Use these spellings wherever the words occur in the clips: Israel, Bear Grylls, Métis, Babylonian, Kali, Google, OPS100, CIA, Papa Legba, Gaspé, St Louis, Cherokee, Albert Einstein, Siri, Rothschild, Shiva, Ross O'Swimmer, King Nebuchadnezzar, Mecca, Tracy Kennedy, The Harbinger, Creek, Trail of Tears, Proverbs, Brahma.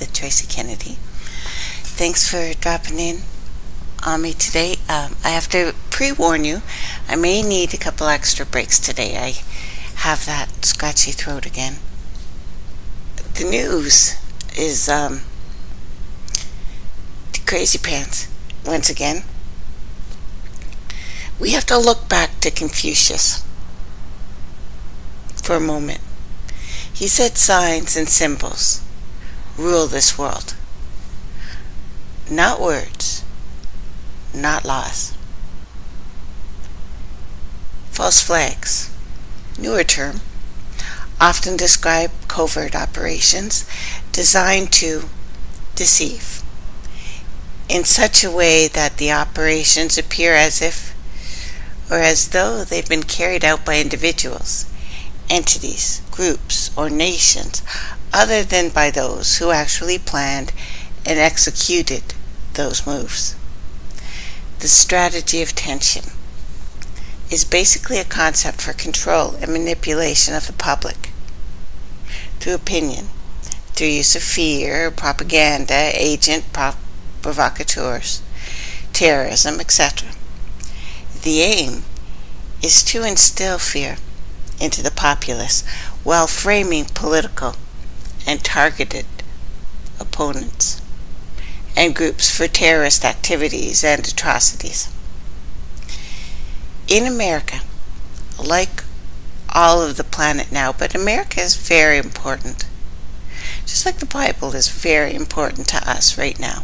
with Tracy Kennedy. Thanks for dropping in on me today. I have to pre-warn you, I may need a couple extra breaks today. I have that scratchy throat again. The news is crazy pants once again. We have to look back to Confucius for a moment. He said signs and symbols rule this world, not words, not laws. False flags, newer term, often describe covert operations designed to deceive in such a way that the operations appear as if or as though they've been carried out by individuals, entities, groups, or nations other than by those who actually planned and executed those moves. The strategy of tension is basically a concept for control and manipulation of the public through opinion, through use of fear, propaganda, agent provocateurs, terrorism, etc. The aim is to instill fear into the populace while framing political and targeted opponents and groups for terrorist activities and atrocities. In America, like all of the planet now, but America is very important, just like the Bible is very important to us right now.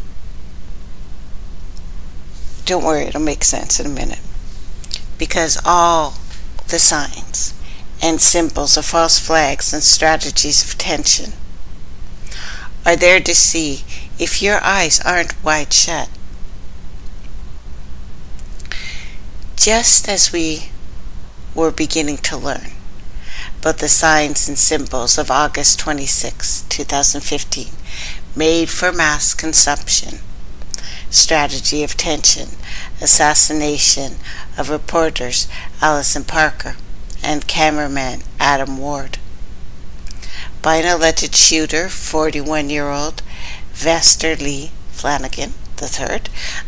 Don't worry, it'll make sense in a minute, because all the signs and symbols of false flags and strategies of tension are there to see if your eyes aren't wide shut. Just as we were beginning to learn about the signs and symbols of August 26, 2015, made for mass consumption, strategy of tension, assassination of reporters Allison Parker and cameraman Adam Ward by an alleged shooter, 41-year-old Vester Lee Flanagan III,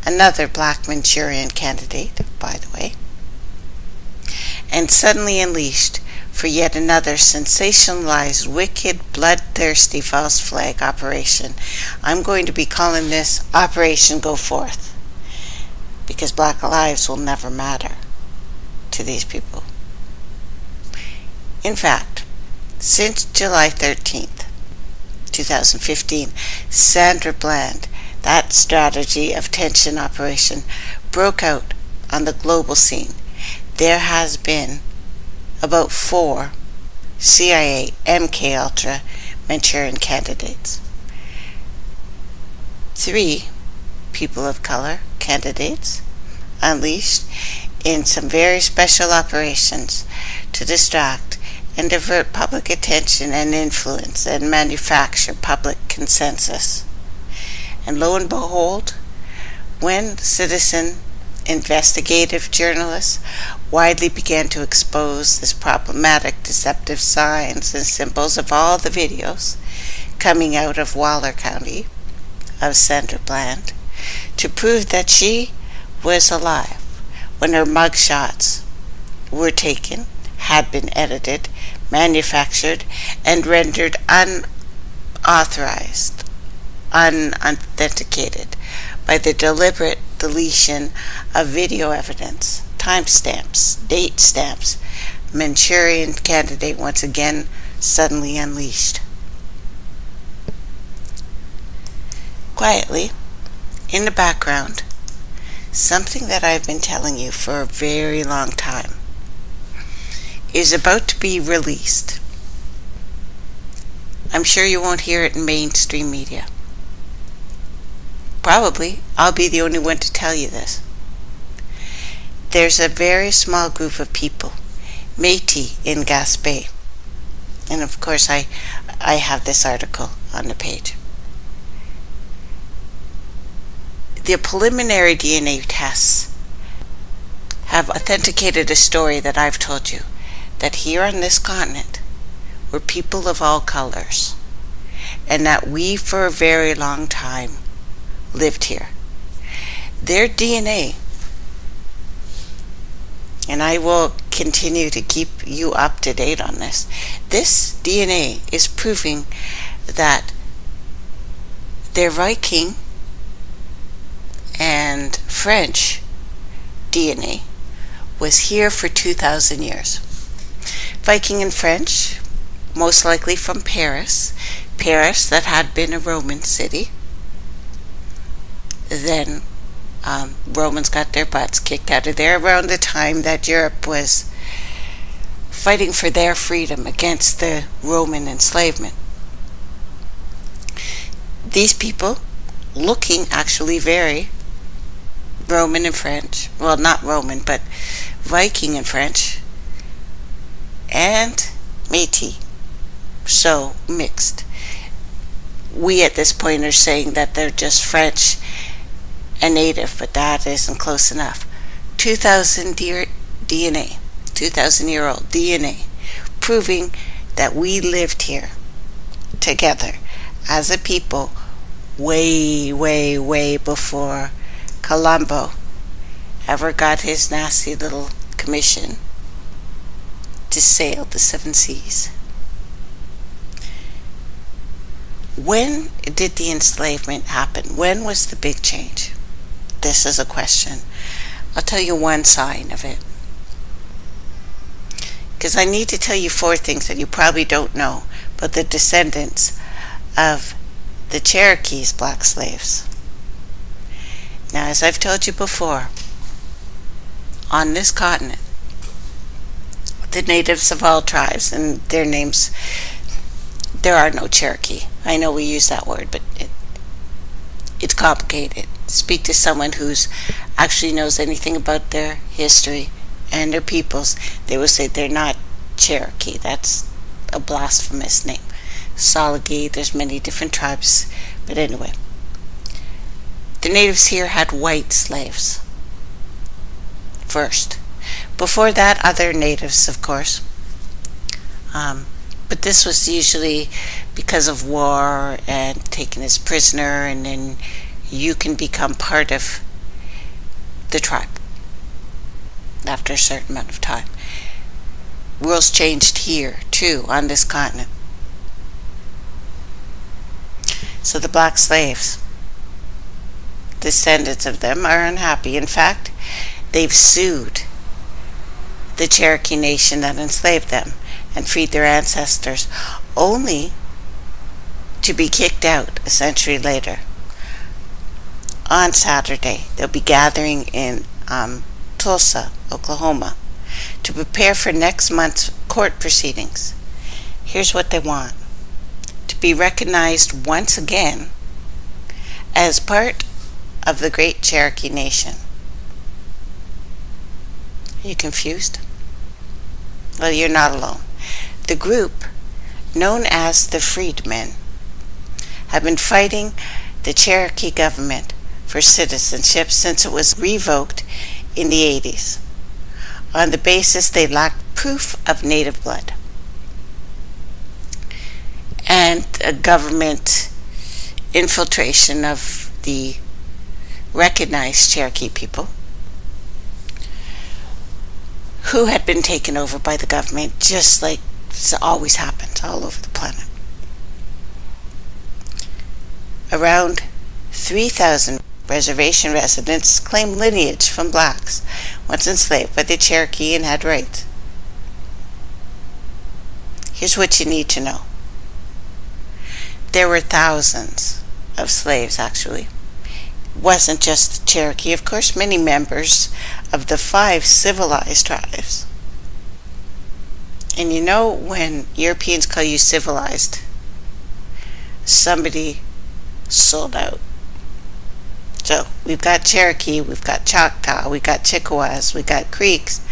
another black Manchurian candidate, by the way, and suddenly unleashed for yet another sensationalized, wicked, bloodthirsty false flag operation. I'm going to be calling this Operation Go Forth, because black lives will never matter to these people. In fact, since July 13th, 2015, Sandra Bland, that strategy of tension operation, broke out on the global scene. There has been about 4 CIA MKUltra Manchurian candidates, 3 people of color candidates unleashed in some very special operations to distract and divert public attention and influence and manufacture public consensus. And lo and behold, when citizen investigative journalists widely began to expose this problematic, deceptive signs and symbols of all the videos coming out of Waller County of Sandra Bland, to prove that she was alive when her mugshots were taken, had been edited, manufactured, and rendered unauthorized, unauthenticated by the deliberate deletion of video evidence, timestamps, date stamps. Manchurian candidate once again suddenly unleashed. Quietly, in the background, something that I've been telling you for a very long time is about to be released. I'm sure you won't hear it in mainstream media. Probably I'll be the only one to tell you this. There's a very small group of people, Métis in Gaspé, and of course I have this article on the page. The preliminary DNA tests have authenticated a story that I've told you, that here on this continent were people of all colors, and that we for a very long time lived here. Their DNA, and I will continue to keep you up to date on this, this DNA is proving that their Viking and French DNA was here for 2,000 years. Viking and French, most likely from Paris that had been a Roman city. Then Romans got their butts kicked out of there around the time that Europe was fighting for their freedom against the Roman enslavement. These people looking actually very Roman and French, well, not Roman, but Viking and French, and Métis, so mixed. We at this point are saying that they're just French and native, but that isn't close enough. 2,000-year-old DNA, proving that we lived here together as a people way, way, way before Columbo ever got his nasty little commission to sail the seven seas. When did the enslavement happen? When was the big change? This is a question. I'll tell you one sign of it, because I need to tell you four things that you probably don't know, but the descendants of the Cherokee's black slaves. Now, as I've told you before, on this continent, the natives of all tribes and their names, there are no Cherokee. I know we use that word, but it's complicated. Speak to someone who's actually knows anything about their history and their peoples. They will say they're not Cherokee. That's a blasphemous name. Salagi, there's many different tribes, but anyway. The natives here had white slaves first. Before that, other natives, of course. But this was usually because of war and taken as prisoner, and then you can become part of the tribe after a certain amount of time. Rules changed here, too, on this continent. So the black slaves, descendants of them, are unhappy. In fact, they've sued the Cherokee Nation that enslaved them and freed their ancestors, only to be kicked out a century later. On Saturday, they'll be gathering in Tulsa, Oklahoma, to prepare for next month's court proceedings. Here's what they want: to be recognized once again as part of the Great Cherokee Nation. Are you confused? Well, you're not alone. The group, known as the Freedmen, have been fighting the Cherokee government for citizenship since it was revoked in the 80s, on the basis they lacked proof of native blood. And a government infiltration of the recognized Cherokee people, who had been taken over by the government, just like this always happens all over the planet. Around 3,000 reservation residents claim lineage from blacks once enslaved by the Cherokee and had rights. Here's what you need to know. There were thousands of slaves, actually. It wasn't just the Cherokee, of course. Many members of the five civilized tribes. And you know, when Europeans call you civilized, somebody sold out. So we've got Cherokee, we've got Choctaw, we've got Chickasaws, we've got Creeks,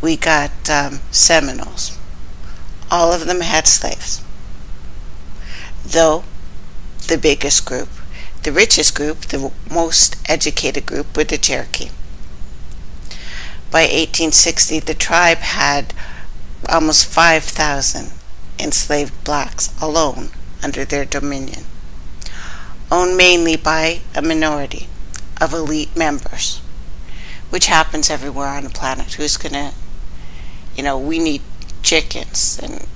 we got Seminoles. All of them had slaves. Though the biggest group, the richest group, the most educated group were the Cherokee. By 1860, the tribe had almost 5,000 enslaved blacks alone under their dominion, owned mainly by a minority of elite members, which happens everywhere on the planet. Who's gonna, you know, we need chickens and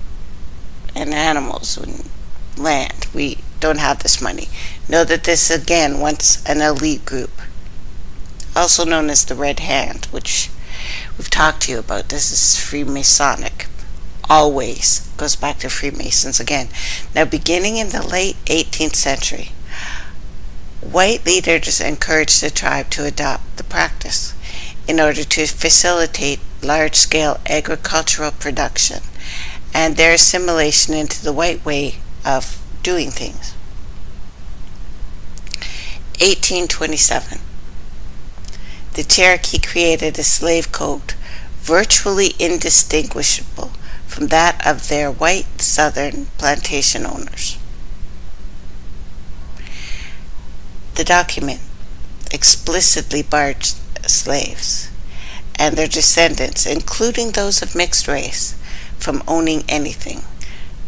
animals and land. We don't have this money. Know that this again once an elite group, also known as the Red Hand, which we've talked to you about. This is Freemasonic. Always goes back to Freemasons again. Now, beginning in the late 18th century, white leaders encouraged the tribe to adopt the practice in order to facilitate large-scale agricultural production and their assimilation into the white way of doing things. 1827. The Cherokee created a slave code virtually indistinguishable from that of their white southern plantation owners. The document explicitly barred slaves and their descendants, including those of mixed race, from owning anything,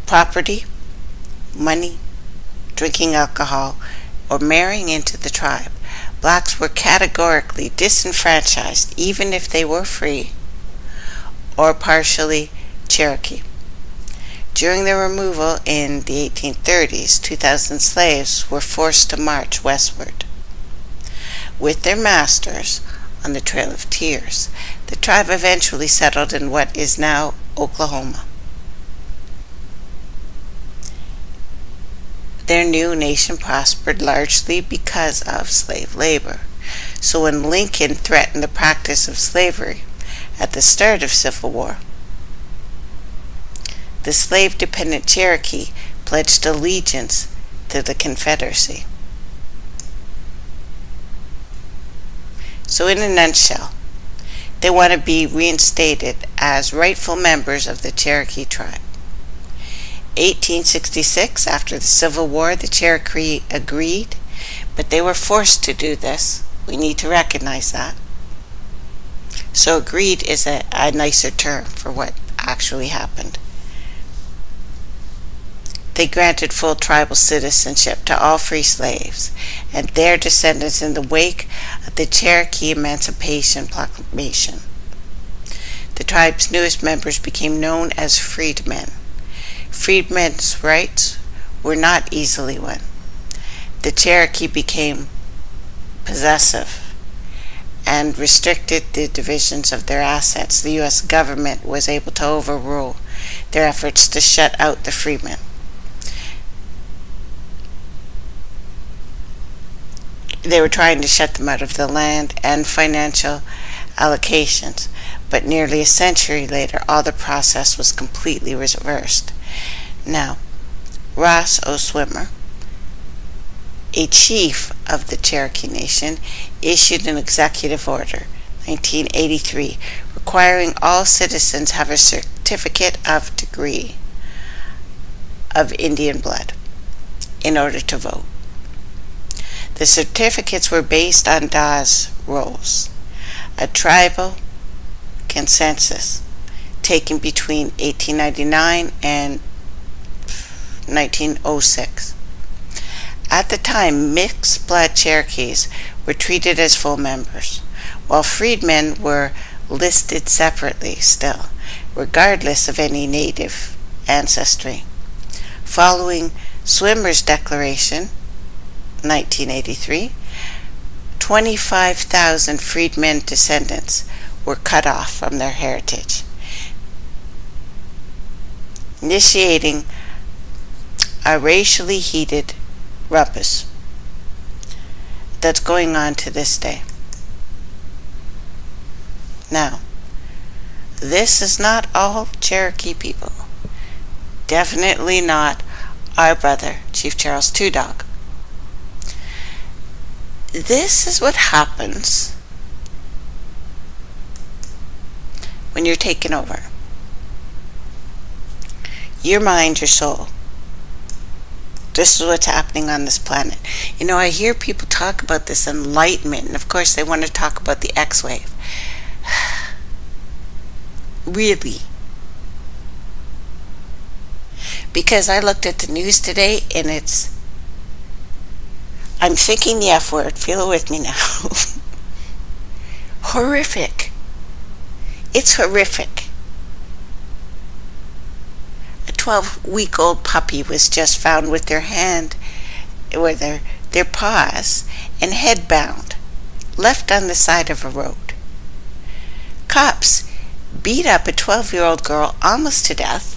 property, money, drinking alcohol, or marrying into the tribe. Blacks were categorically disenfranchised, even if they were free or partially Cherokee. During their removal in the 1830s, 2,000 slaves were forced to march westward with their masters on the Trail of Tears. The tribe eventually settled in what is now Oklahoma. Their new nation prospered largely because of slave labor. So when Lincoln threatened the practice of slavery at the start of Civil War, the slave-dependent Cherokee pledged allegiance to the Confederacy. So in a nutshell, they want to be reinstated as rightful members of the Cherokee tribe. 1866, after the Civil War, the Cherokee agreed, but they were forced to do this. We need to recognize that. So agreed is a nicer term for what actually happened. They granted full tribal citizenship to all free slaves and their descendants in the wake of the Cherokee Emancipation Proclamation. The tribe's newest members became known as freedmen. Freedmen's rights were not easily won. The Cherokee became possessive and restricted the divisions of their assets. The U.S. government was able to overrule their efforts to shut out the freedmen. They were trying to shut them out of the land and financial allocations, but nearly a century later, all the process was completely reversed. Now, Ross O'Swimmer, a chief of the Cherokee Nation, issued an executive order, 1983, requiring all citizens have a certificate of degree of Indian blood in order to vote. The certificates were based on Dawes rules, a tribal consensus taken between 1899 and 1906. At the time, mixed-blood Cherokees were treated as full members, while freedmen were listed separately still, regardless of any native ancestry. Following Swimmer's declaration, 1983, 25,000 freedmen descendants were cut off from their heritage, initiating a racially heated rumpus that's going on to this day. Now, this is not all Cherokee people. Definitely not our brother, Chief Charles Two Dog. This is what happens when you're taken over. Your mind, your soul. This is what's happening on this planet. You know, I hear people talk about this enlightenment, and of course they want to talk about the X-wave. Really? because I looked at the news today and it's, I'm thinking the F word, feel it with me now. Horrific. It's horrific. A 12-week-old puppy was just found with their hand, or their paws and head bound, left on the side of a road. Cops beat up a 12-year-old girl almost to death,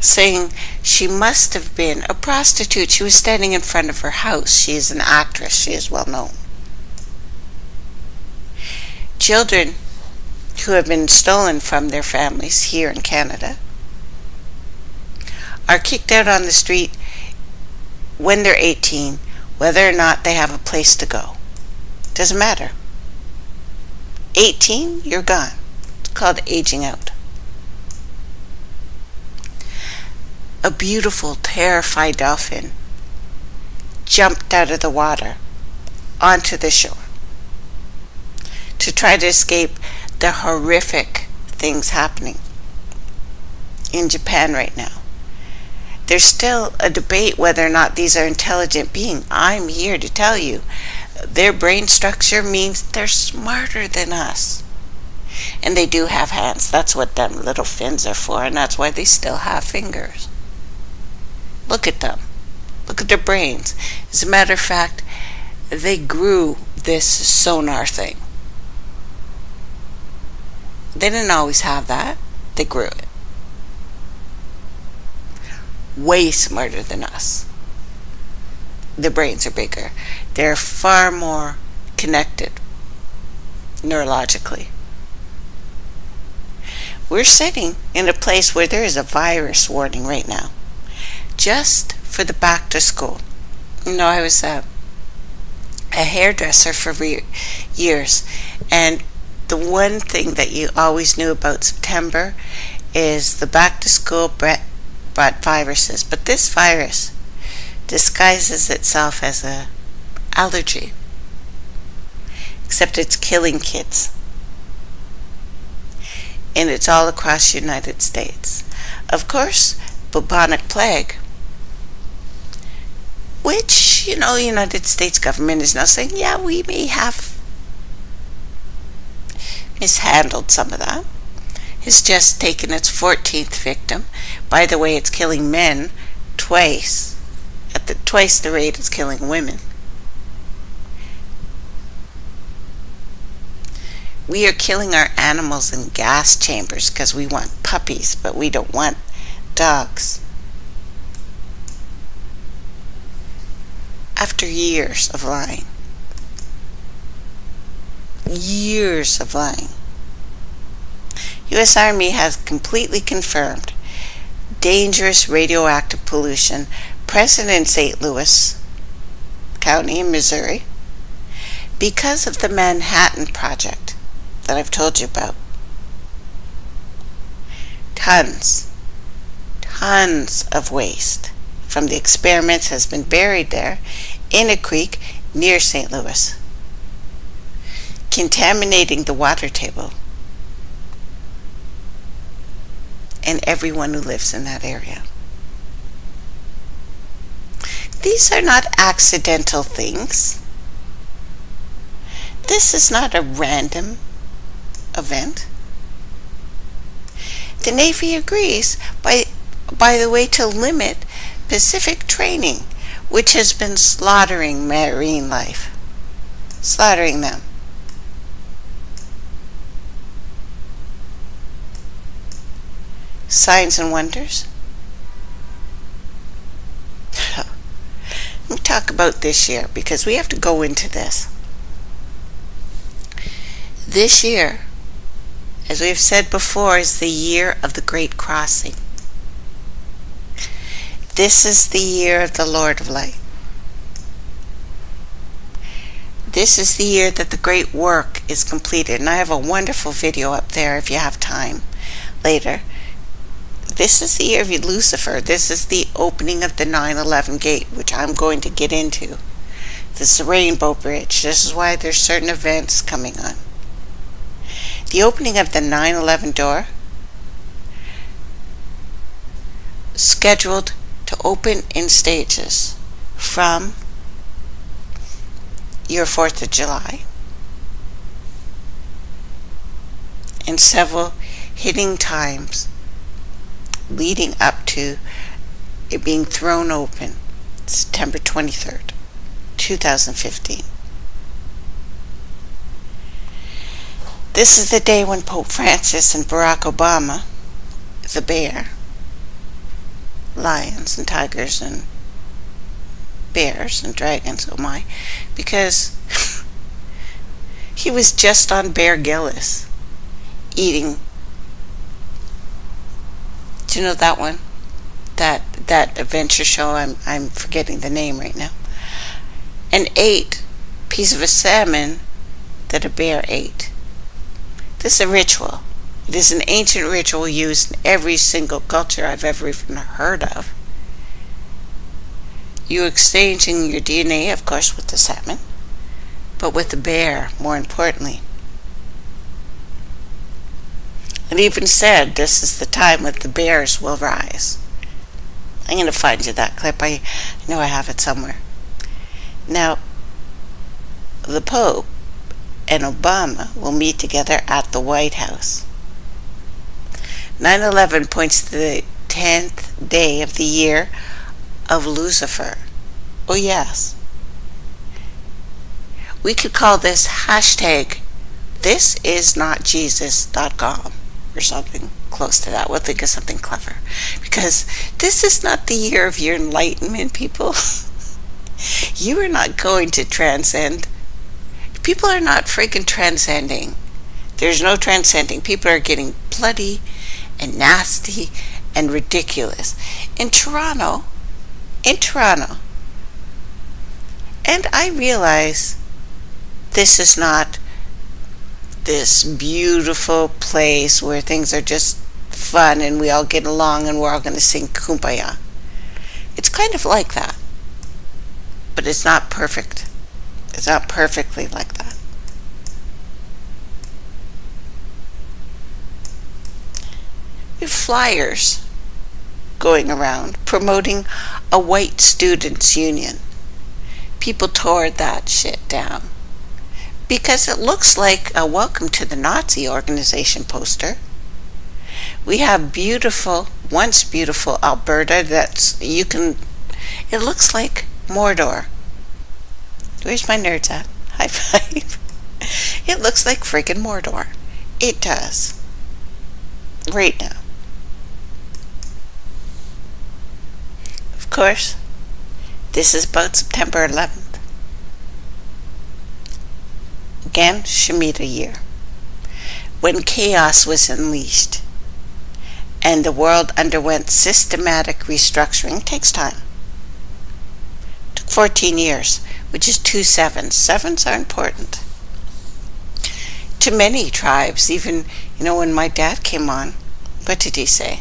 saying she must have been a prostitute. She was standing in front of her house. She is an actress. She is well known. Children who have been stolen from their families here in Canada are kicked out on the street when they're 18, whether or not they have a place to go. Doesn't matter. 18, you're gone. It's called aging out. A beautiful, terrified dolphin jumped out of the water onto the shore to try to escape the horrific things happening in Japan right now. There's still a debate whether or not these are intelligent beings. I'm here to tell you, their brain structure means they're smarter than us. And they do have hands. That's what them little fins are for, and that's why they still have fingers. Look at them. Look at their brains. As a matter of fact, they grew this sonar thing. They didn't always have that. They grew it. Way smarter than us. Their brains are bigger. They're far more connected neurologically. We're sitting in a place where there is a virus warning right now, just for the back to school. You know, I was a hairdresser for years, and the one thing that you always knew about September is the back to school brought viruses, but this virus disguises itself as an allergy, except it's killing kids, and it's all across the United States. Of course, bubonic plague, which, you know, the United States government is now saying, yeah, we may have mishandled some of that. It's just taken its 14th victim. By the way, it's killing men twice, at the twice the rate it's killing women. We are killing our animals in gas chambers because we want puppies, but we don't want dogs. After years of lying. Years of lying. U.S. Army has completely confirmed dangerous radioactive pollution present in St. Louis County in Missouri because of the Manhattan Project that I've told you about. Tons of waste from the experiments has been buried there in a creek near St. Louis, contaminating the water table and everyone who lives in that area. These are not accidental things. This is not a random event. The Navy agrees by the way, to limit Pacific training, which has been slaughtering marine life. Slaughtering them. Signs and wonders. Let me talk about this year, because we have to go into this. This year, as we've said before, is the year of the Great Crossing. This is the year of the Lord of Light. This is the year that the great work is completed. And I have a wonderful video up there if you have time later. This is the year of Lucifer. This is the opening of the 9/11 gate, which I'm going to get into. This is the Rainbow Bridge. This is why there's certain events coming on. The opening of the 9/11 door scheduled to open in stages from your 4th of July, and several hitting times leading up to it being thrown open September 23rd, 2015. This is the day when Pope Francis and Barack Obama, the bear, lions and tigers and bears and dragons, oh my, because he was just on Bear Grylls eating. Do you know that one? That adventure show, I'm forgetting the name right now, and ate a piece of a salmon that a bear ate. This is a ritual. It is an ancient ritual used in every single culture I've ever even heard of. You're exchanging your DNA, of course, with the salmon, but with the bear, more importantly. It even said this is the time when the bears will rise. I'm going to find you that clip. I know I have it somewhere. Now, the Pope and Obama will meet together at the White House. 9/11 points to the 10th day of the year of Lucifer. Oh yes. We could call this hashtag thisisnotjesus.com or something close to that. We'll think of something clever, because this is not the year of your enlightenment, people. You are not going to transcend. People are not freaking transcending. There's no transcending. People are getting bloody and nasty and ridiculous. In Toronto, and I realize this is not this beautiful place where things are just fun and we all get along and we're all going to sing Kumbaya. It's kind of like that, but it's not perfect. It's not perfectly like that. We have flyers going around promoting a white students' union. People tore that shit down because it looks like a welcome to the Nazi organization poster. We have once beautiful Alberta it looks like Mordor. Where's my nerds at? High five. It looks like friggin' Mordor. It does. Right now. Of course, this is about September 11th. Again, Shemitah year. When chaos was unleashed and the world underwent systematic restructuring. It takes time. It took 14 years. Which is 2 sevens. Sevens are important to many tribes. Even, you know, when my dad came on, what did he say?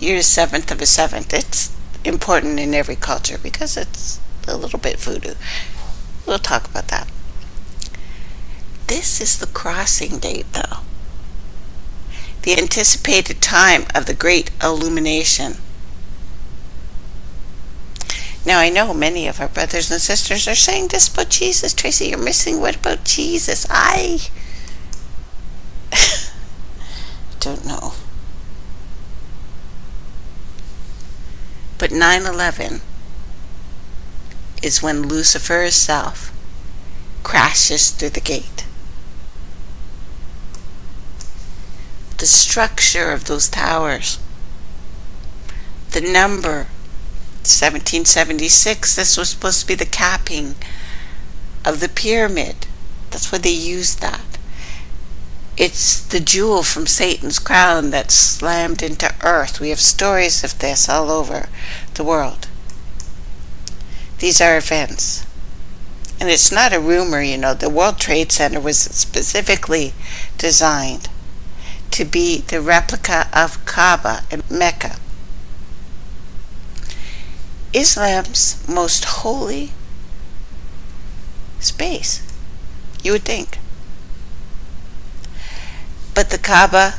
You're a seventh of a seventh. It's important in every culture because it's a little bit voodoo. We'll talk about that. This is the crossing date, though. The anticipated time of the great illumination. Now, I know many of our brothers and sisters are saying this about Jesus. Tracy, you're missing. What about Jesus? I don't know. But 9/11 is when Lucifer himself crashes through the gate. The structure of those towers, the number 1776, this was supposed to be the capping of the pyramid. That's why they used that. It's the jewel from Satan's crown that's slammed into earth. We have stories of this all over the world. These are events. And it's not a rumor, you know. The World Trade Center was specifically designed to be the replica of Kaaba in Mecca, Islam's most holy space, you would think. But the Kaaba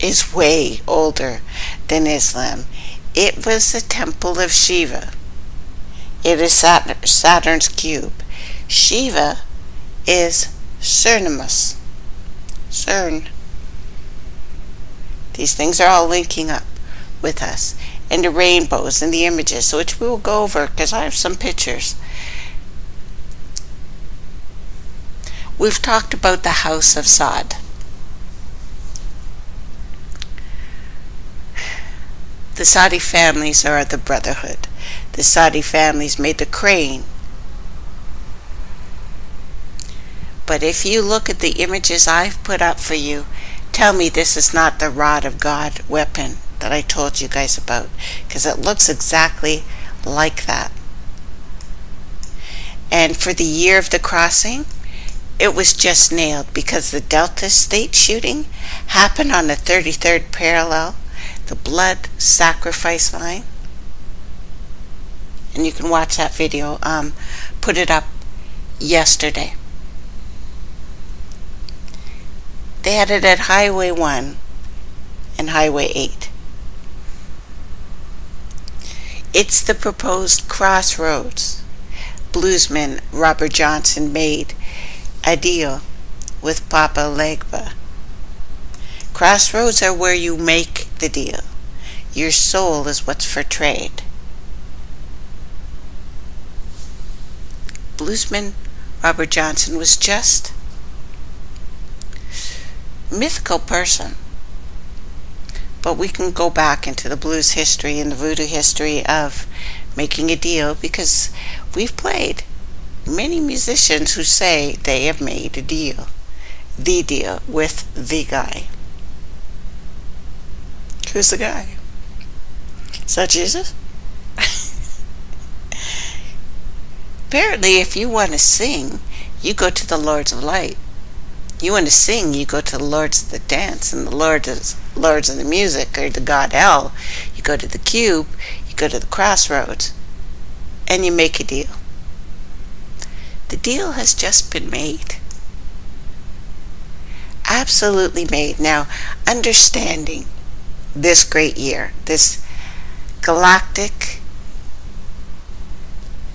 is way older than Islam. It was the temple of Shiva. It is Saturn's cube. Shiva is Cernimus. CERN. These things are all linking up with us, and the rainbows and the images, which we will go over because I have some pictures. We've talked about the house of Saad. The Saadi families are the brotherhood. The Saadi families made the crane. But if you look at the images I've put up for you, tell me this is not the rod of God weapon that I told you guys about, because it looks exactly like that. And for the year of the crossing, it was just nailed because the Delta State shooting happened on the 33rd parallel, the blood sacrifice line. And you can watch that video, put it up yesterday. They had it at Highway 1 and Highway 8. It's the proposed crossroads. Bluesman Robert Johnson made a deal with Papa Legba. Crossroads are where you make the deal. Your soul is what's for trade. Bluesman Robert Johnson was just a mythical person, but we can go back into the blues history and the voodoo history of making a deal, because we've played many musicians who say they have made a deal, the deal with the guy. Who's the guy? Is that Jesus? Apparently, if you want to sing, you go to the Lords of Light. You want to sing, you go to the Lords of the Dance, and the Lords of the Music, or the God El. You go to the Cube, you go to the Crossroads, and you make a deal. The deal has just been made. Absolutely made. Now, understanding this great year, this galactic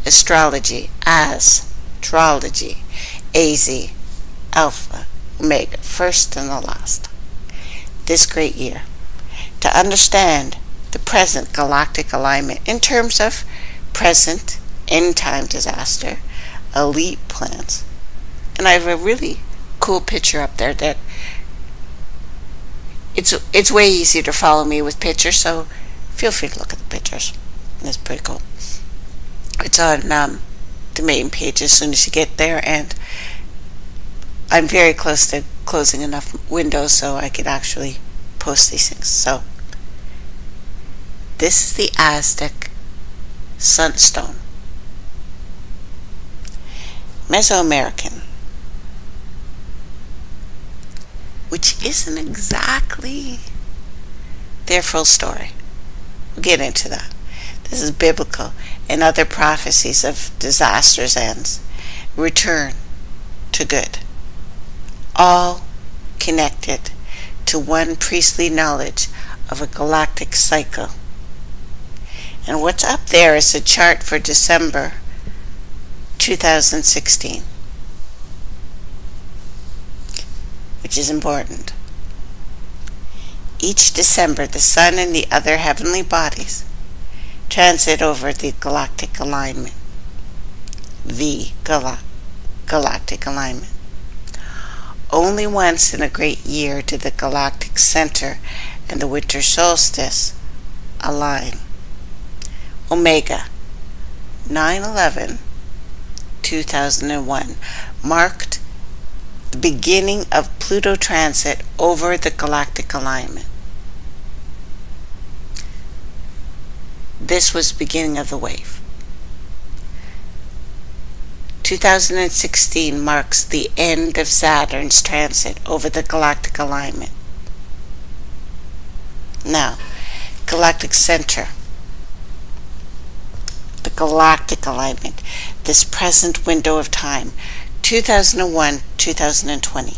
astrology, astrology, AZ, Alpha, Omega, first and the last, this great year, to understand the present galactic alignment in terms of present end-time disaster, elite plans. And I have a really cool picture up there that it's way easier to follow me with pictures, so feel free to look at the pictures. It's pretty cool. It's on the main page as soon as you get there, and I'm very close to closing enough windows so I could actually post these things. So this is the Aztec sunstone, Mesoamerican, which isn't exactly their full story. We'll get into that. This is biblical and other prophecies of disasters, ends, return to good, all connected to one priestly knowledge of a galactic cycle. And what's up there is a chart for December 2016. Which is important. Each December, the Sun and the other heavenly bodies transit over the galactic alignment, the galactic alignment. Only once in a great year do the galactic center and the winter solstice align. Omega, 9/11/2001, marked the beginning of Pluto transit over the galactic alignment. This was the beginning of the wave. 2016 marks the end of Saturn's transit over the galactic alignment. Now, galactic center, the galactic alignment, this present window of time, 2001-2020.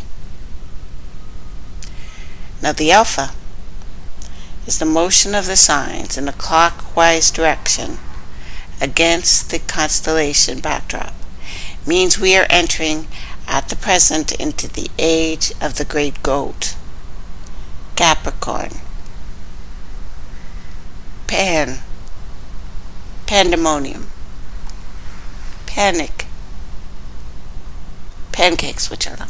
Now the Alpha is the motion of the signs in a clockwise direction against the constellation backdrop. It means we are entering at the present into the age of the great goat. Capricorn. Pan. Pandemonium. Panic. Pancakes, which are them.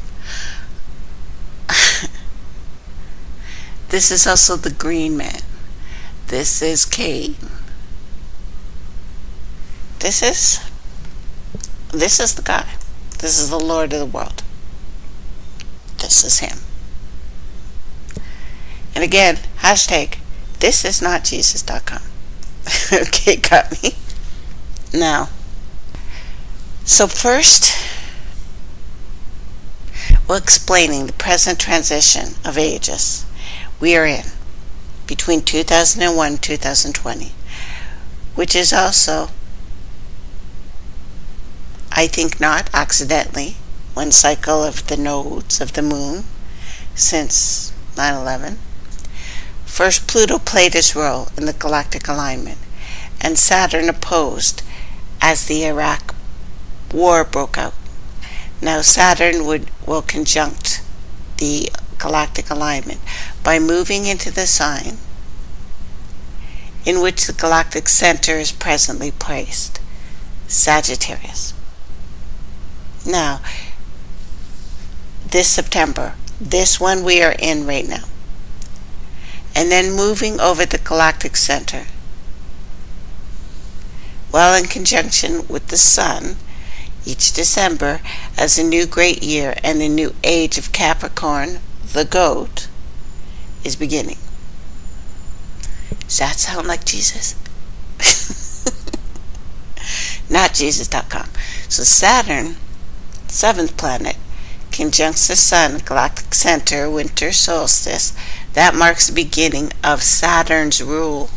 This is also the green man. This is Cain. This is the guy. This is the Lord of the world. This is him. And again, hashtag, this is not Jesus.com. Okay, got me. Now, so first, we're explaining the present transition of ages we are in between 2001 and 2020, which is also, I think not accidentally, one cycle of the nodes of the moon since 9/11. First, Pluto played his role in the galactic alignment, and Saturn opposed as the Iraq war broke out. Now Saturn will conjunct the galactic alignment by moving into the sign in which the galactic center is presently placed, Sagittarius. Now, this September, this one we are in right now, and then moving over the galactic center, well in conjunction with the sun, each December as a new great year and a new age of Capricorn, the goat, is beginning. Does that sound like Jesus? Not Jesus.com. So Saturn, seventh planet, conjuncts the sun, galactic center, winter solstice. That marks the beginning of Saturn's rule.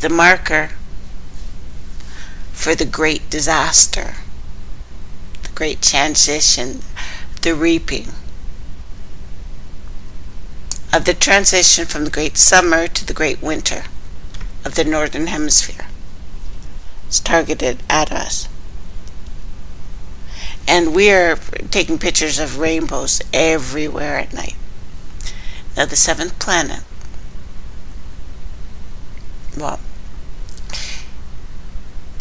The marker for the great disaster, the great transition, the reaping of the transition from the great summer to the great winter of the northern hemisphere. It's targeted at us. And we're taking pictures of rainbows everywhere at night. Now the seventh planet, well,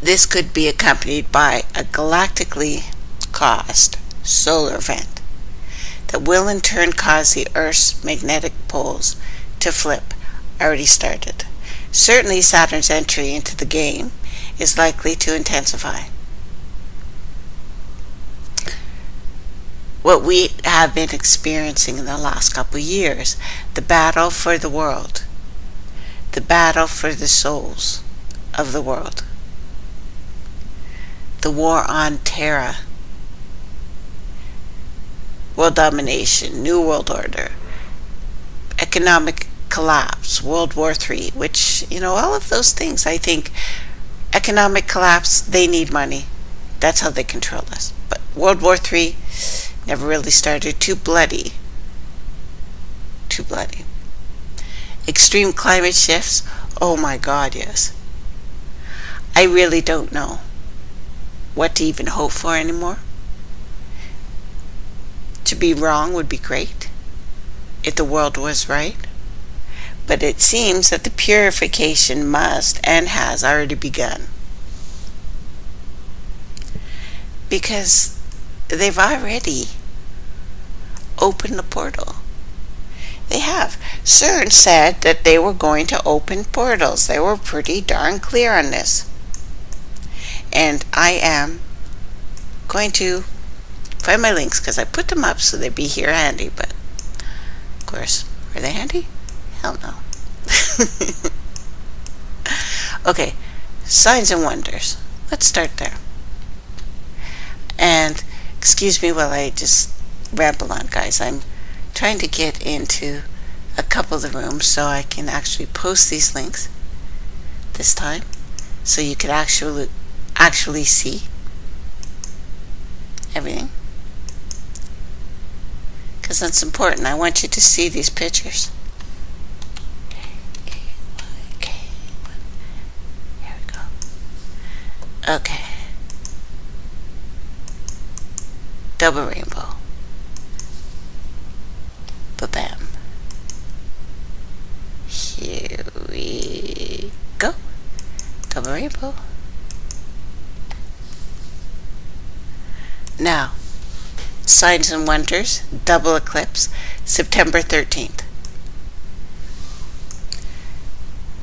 this could be accompanied by a galactically caused solar event that will in turn cause the Earth's magnetic poles to flip, already started. Certainly Saturn's entry into the game is likely to intensify. What we have been experiencing in the last couple of years, the battle for the world, the battle for the souls of the world, the war on terror, world domination, new world order, economic collapse, World War III, which, you know, all of those things, I think, economic collapse, they need money. That's how they control us. But World War III never really started. Too bloody. Extreme climate shifts, oh my God, yes. I really don't know what to even hope for anymore. To be wrong would be great if the world was right, but it seems that the purification must and has already begun, because they've already opened the portal. They have. CERN said that they were going to open portals. They were pretty darn clear on this. And I am going to find my links, because I put them up so they'd be here handy, but of course, are they handy? Hell no. Okay, signs and wonders. Let's start there. And excuse me while I just ramble on, guys. I'm trying to get into a couple of the rooms so I can actually post these links this time, so you could actually see everything, 'cause because it's important. I want you to see these pictures. Okay. Here we go. Okay. Double rainbow. Ba-bam. Here we go. Double rainbow. Now, Signs and Wonders, double eclipse, September 13th.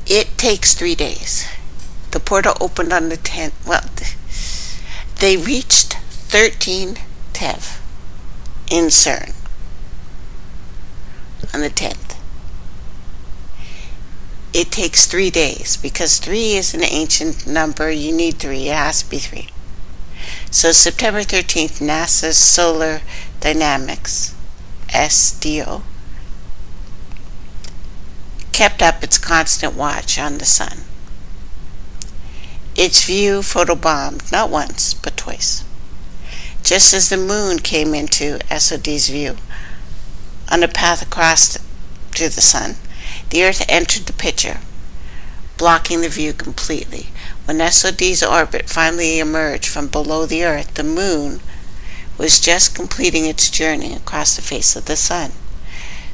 It takes 3 days. The portal opened on the 10th. Well, they reached 13 Tev in CERN on the 10th. It takes 3 days because 3 is an ancient number. You need 3. It has to be 3. So September 13th, NASA's Solar Dynamics, SDO, kept up its constant watch on the sun. Its view photobombed, not once, but twice, just as the moon came into SOD's view. On a path across to the sun, the Earth entered the picture, blocking the view completely. When SOD's orbit finally emerged from below the Earth, the moon was just completing its journey across the face of the sun.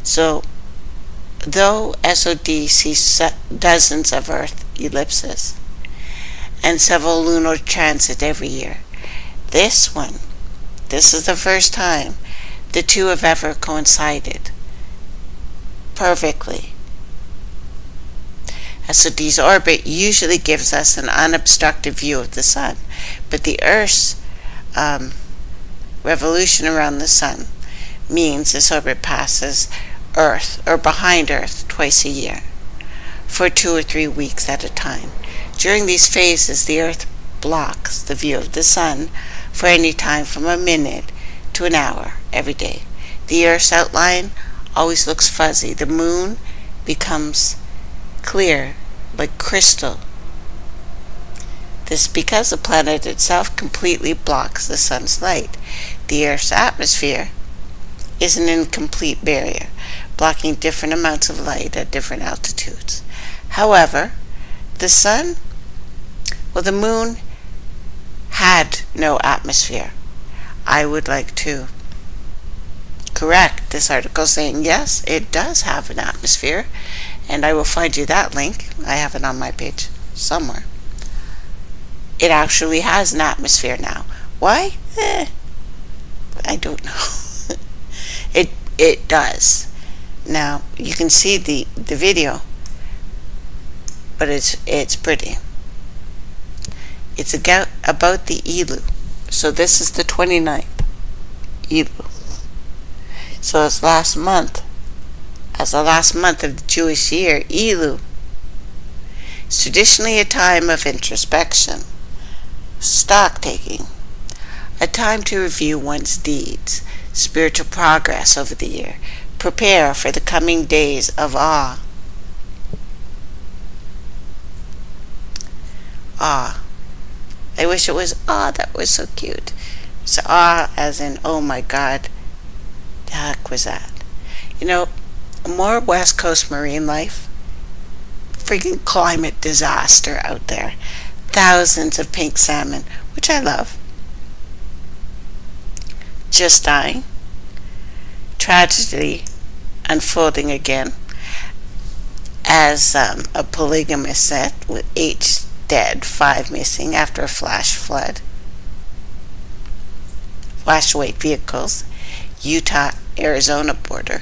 So, though SOD sees dozens of Earth ellipses and several lunar transits every year, this is the first time the two have ever coincided perfectly. SOD's orbit usually gives us an unobstructed view of the sun, but the Earth's revolution around the sun means this orbit passes Earth, or behind Earth, twice a year, for 2 or 3 weeks at a time. During these phases, the Earth blocks the view of the sun for any time from a minute to an hour every day. The Earth's outline always looks fuzzy. The moon becomes clear, like crystal. This is because the planet itself completely blocks the sun's light. The Earth's atmosphere is an incomplete barrier, blocking different amounts of light at different altitudes. However, the sun, well, the moon had no atmosphere. I would like to correct this article saying, yes, it does have an atmosphere. And I will find you that link. I have it on my page somewhere. It actually has an atmosphere now. Why? I don't know. It does. Now you can see the video, but it's pretty. It's about the Elu. So this is the 29th Elu. So it's last month. As the last month of the Jewish year, Elul is traditionally a time of introspection, stock-taking, a time to review one's deeds, spiritual progress over the year, prepare for the coming days of awe. Awe. I wish it was awe. That was so cute. So awe as in, oh my God, the heck was that? You know, more West Coast marine life. Freaking climate disaster out there. Thousands of pink salmon, which I love, just dying. Tragedy unfolding again as a polygamous set with 8 dead, 5 missing after a flash flood. Flash white vehicles, Utah-Arizona border.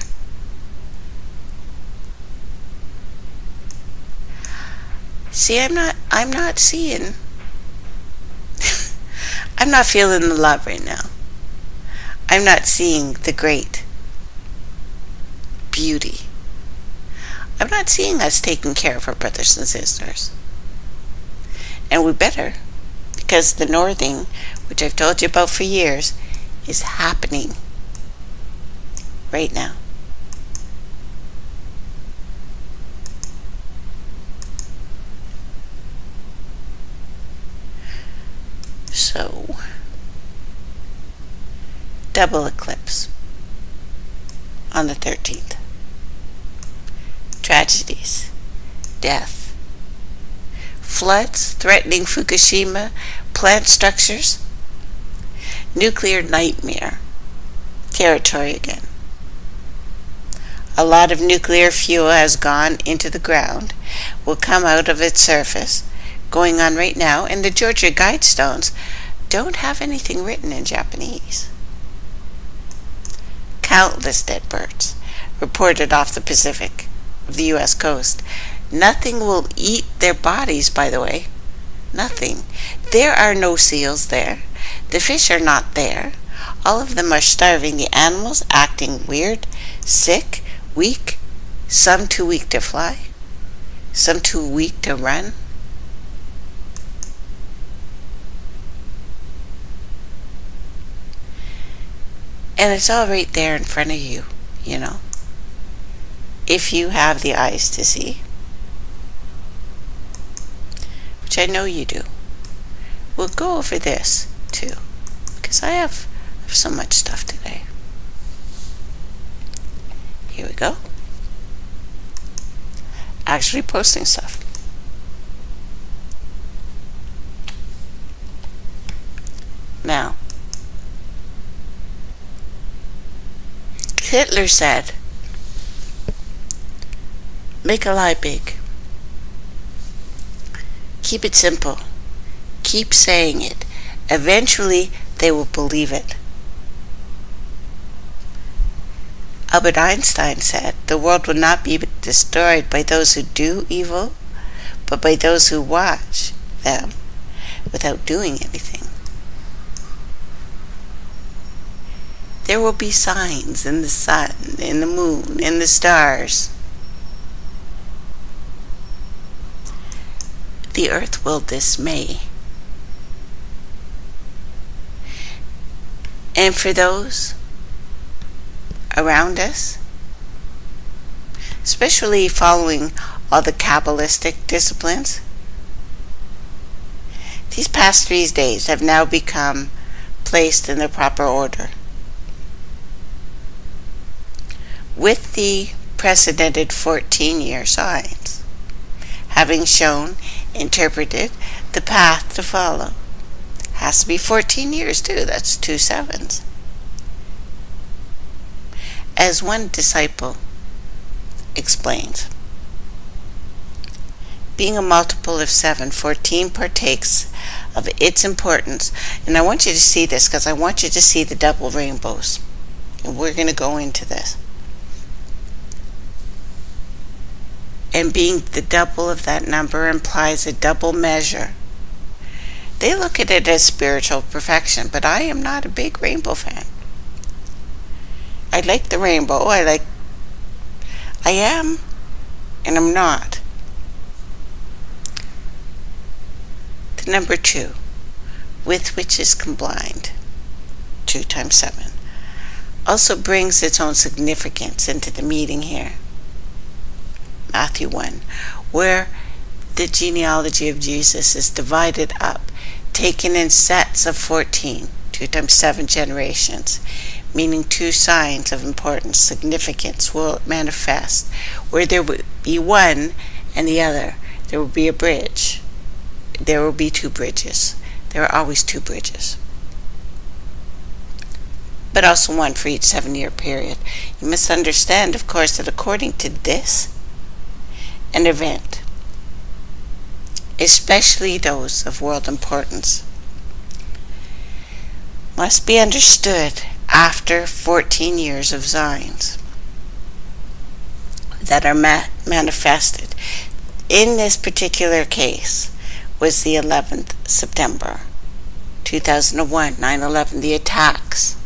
See, I'm not seeing, I'm not feeling the love right now. I'm not seeing the great beauty. I'm not seeing us taking care of our brothers and sisters. And we better, because the northing, which I've told you about for years, is happening right now. So, double eclipse. on the 13th. Tragedies, death, floods threatening Fukushima, plant structures, nuclear nightmare territory again. A lot of nuclear fuel has gone into the ground, will come out of its surface, going on right now, and the Georgia Guidestones don't have anything written in Japanese. Countless dead birds reported off the Pacific of the U.S. coast. Nothing will eat their bodies, by the way. Nothing. There are no seals there. The fish are not there. All of them are starving. The animals acting weird, sick, weak, some too weak to fly, some too weak to run. And it's all right there in front of you, you know, if you have the eyes to see, which I know you do. We'll go over this too, because I have so much stuff today. Here we go. Actually posting stuff. Now, Hitler said, make a lie big. Keep it simple. Keep saying it. Eventually, they will believe it. Albert Einstein said, the world will not be destroyed by those who do evil, but by those who watch them without doing anything. There will be signs in the sun, in the moon, in the stars. The earth will dismay. And for those around us, especially following all the Kabbalistic disciplines, these past 3 days have now become placed in their proper order, with the precedented 14-year signs having shown, interpreted, the path to follow. Has to be 14 years too, that's 2 sevens. As one disciple explains, being a multiple of 7, 14 partakes of its importance. And I want you to see this because I want you to see the double rainbows. And we're going to go into this. And being the double of that number implies a double measure. They look at it as spiritual perfection, but I am not a big rainbow fan. I like the rainbow, I am, and I'm not. The number 2, with which is combined, 2 times 7, also brings its own significance into the meeting here. Matthew 1, where the genealogy of Jesus is divided up, taken in sets of 14, 2 times 7 generations, meaning 2 signs of importance, significance will manifest, where there will be one and the other. There will be a bridge. There will be 2 bridges. There are always 2 bridges. But also one for each 7-year period. You must understand, of course, that according to this, an event, especially those of world importance, must be understood after 14 years of signs that are manifested. In this particular case was the 11th September 2001, 9/11, the attacks,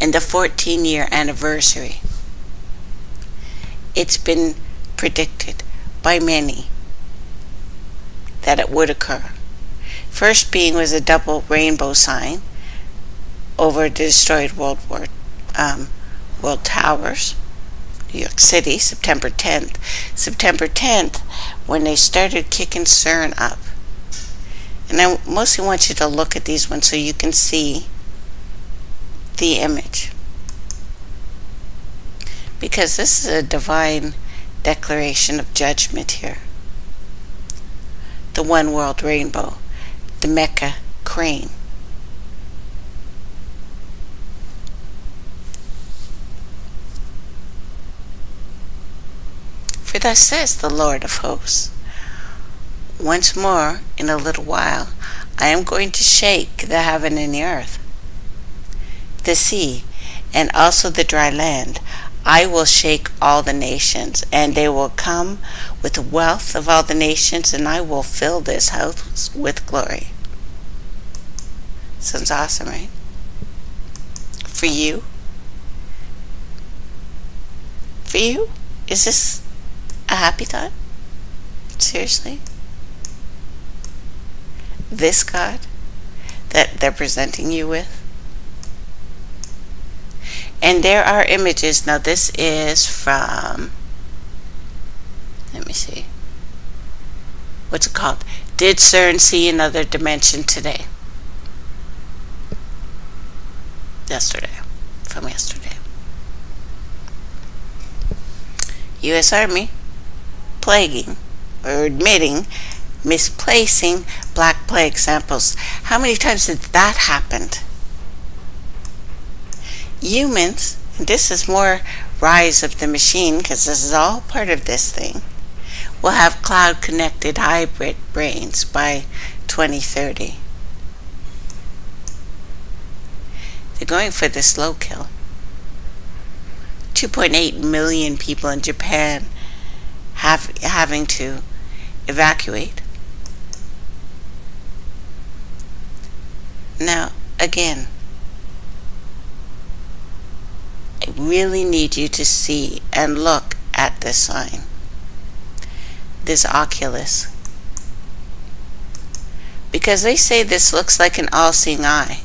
and the 14-year anniversary. It's been predicted by many that it would occur. First being was a double rainbow sign over the destroyed World Towers, New York City, September 10th. September 10th, when they started kicking CERN up. And I mostly want you to look at these ones so you can see the image. because this is a divine declaration of judgment here. The one world rainbow, the Mecca crane. For thus says the Lord of hosts, once more in a little while I am going to shake the heaven and the earth, the sea, and also the dry land. I will shake all the nations, and they will come with the wealth of all the nations, and I will fill this house with glory. Sounds awesome, right? For you? For you? Is this a happy time? Seriously? This God that they're presenting you with? And there are images. Now this is from, let me see, what's it called? Did CERN see another dimension today? Yesterday, from yesterday. U.S. Army plaguing or admitting misplacing black plague samples. How many times did that happen? Humans, and this is more rise of the machine because this is all part of this thing, will have cloud-connected hybrid brains by 2030. They're going for the slow kill. 2.8 million people in Japan having to evacuate. Now, again, I really need you to see and look at this sign, this oculus, because they say this looks like an all-seeing eye.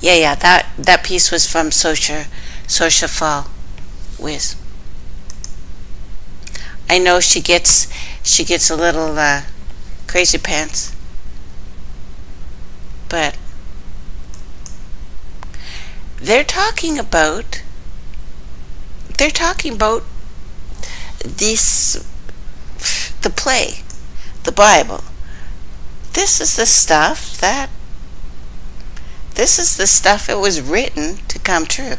Yeah, that piece was from Social Fall Wiz. I know she gets a little crazy pants, but they're talking about this, the play, the Bible. This is the stuff it was written to come true.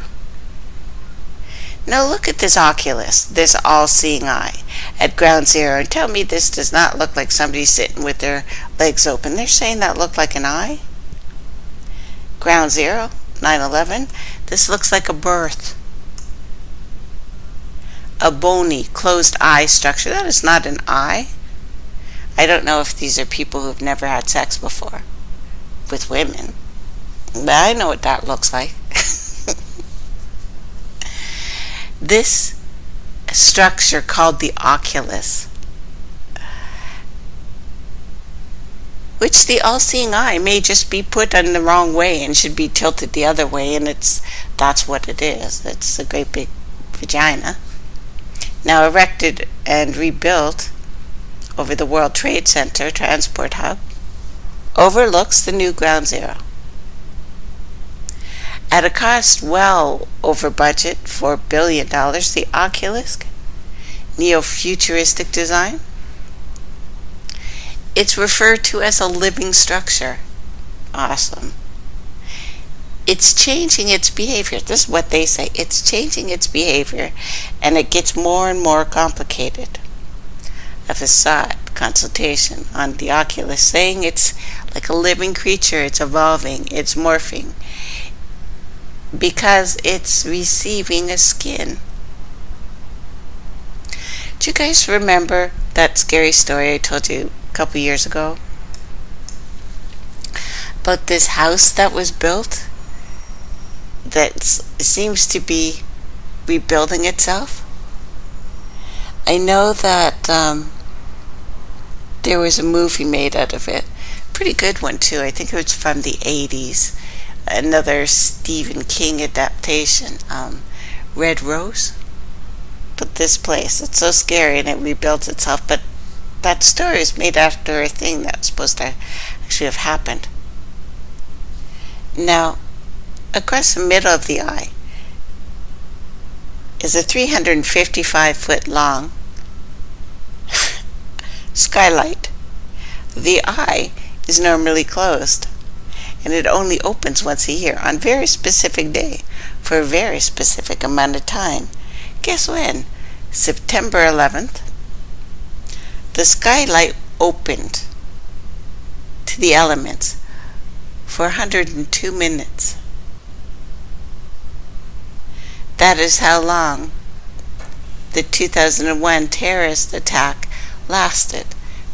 Now look at this oculus, this all-seeing eye at ground zero, and tell me this does not look like somebody sitting with their legs open. They're saying that looked like an eye. Ground zero, 9/11, this looks like a birth. A bony, closed eye structure. That is not an eye. I don't know if these are people who've never had sex before with women, but I know what that looks like. This structure called the oculus, which the all-seeing eye may just be put on the wrong way and should be tilted the other way, and that's what it is. It's a great big vagina. Now erected and rebuilt over the World Trade Center Transport Hub, overlooks the new Ground Zero. At a cost well over budget, $4 billion, the Oculus, neo-futuristic design, it's referred to as a living structure. Awesome. It's changing its behavior. This is what they say. It's changing its behavior, and it gets more and more complicated. A facade consultation on the Oculus, saying it's like a living creature. It's evolving. It's morphing. Because it's receiving a skin. Do you guys remember that scary story I told you couple years ago about this house that was built that seems to be rebuilding itself? I know that there was a movie made out of it, pretty good one too. I think it was from the 80s, another Stephen King adaptation, Red Rose. But this place, it's so scary and it rebuilds itself. But that story is made after a thing that's supposed to actually have happened. Now, across the middle of the eye, is a 355-foot long skylight. The eye is normally closed, and it only opens once a year on a very specific day for a very specific amount of time. Guess when? September 11th, the skylight opened to the elements for 102 minutes. That is how long the 2001 terrorist attack lasted.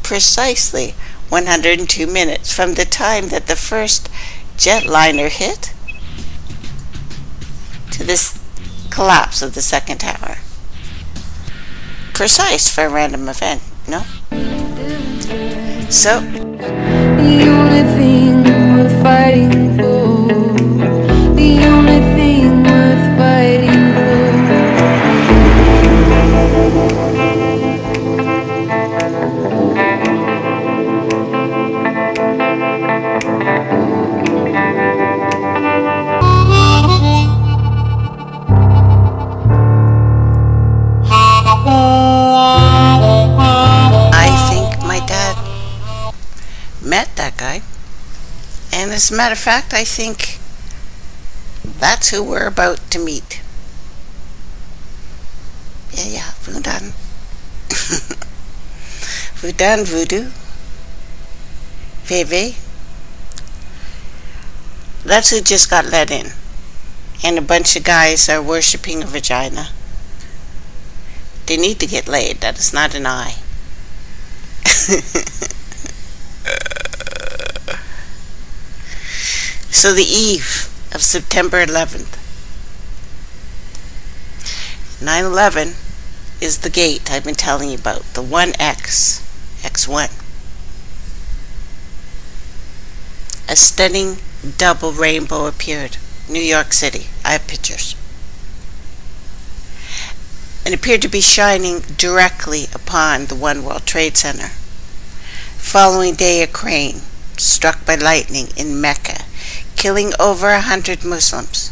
Precisely 102 minutes from the time that the first jetliner hit to this collapse of the second tower. Precise for a random event, no? So, the only thing worth fighting for, the only thing worth fighting for. And as a matter of fact, I think that's who we're about to meet. Yeah, Voodoo. Voodoo. Veve. That's who just got let in. And a bunch of guys are worshipping a vagina. They need to get laid. That is not an eye. So the eve of September 11th, 9/11 is the gate I've been telling you about, the 1X, X1. A stunning double rainbow appeared, New York City, I have pictures. It appeared to be shining directly upon the One World Trade Center. Following day, a crane struck by lightning in Mecca, killing over 100 Muslims.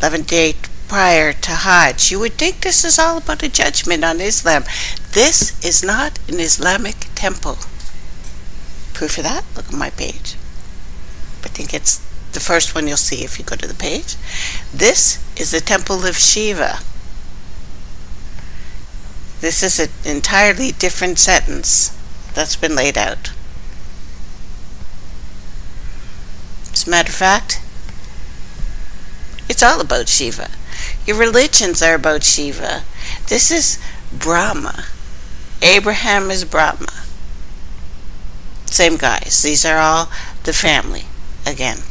11 days prior to Hajj. You would think this is all about a judgment on Islam. This is not an Islamic temple. Proof of that? Look at my page. I think it's the first one you'll see if you go to the page. This is the temple of Shiva. This is an entirely different sentence that's been laid out. As a matter of fact, it's all about Shiva. Your religions are about Shiva. This is Brahma. Abraham is Brahma. Same guys. These are all the family again.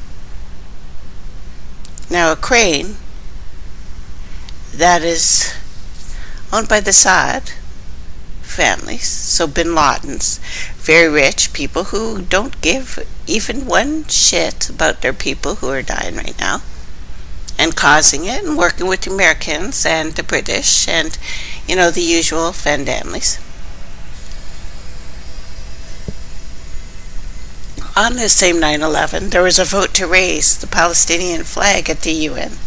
Now a crane that is owned by the Saad families, so bin Ladens, very rich people who don't give even one shit about their people who are dying right now and causing it and working with the Americans and the British and, you know, the usual fandanglies. On this same 9/11, there was a vote to raise the Palestinian flag at the UN,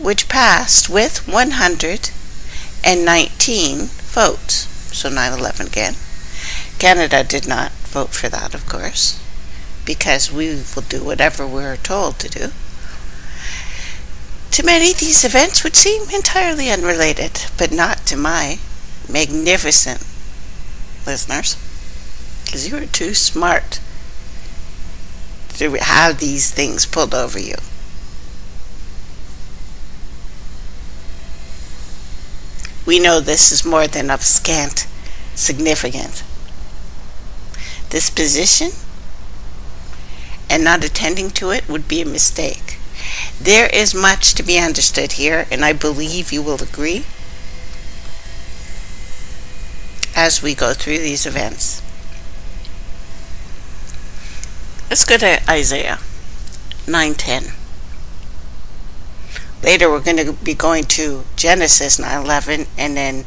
which passed with 119 votes, so 9/11 again. Canada did not vote for that, of course, because we will do whatever we're told to do. To many, these events would seem entirely unrelated, but not to my magnificent listeners, because you are too smart to have these things pulled over you. We know this is more than of scant significance. This position and not attending to it would be a mistake. There is much to be understood here, and I believe you will agree as we go through these events. Let's go to Isaiah 9:10. Later we're going to be going to Genesis 9:11 and then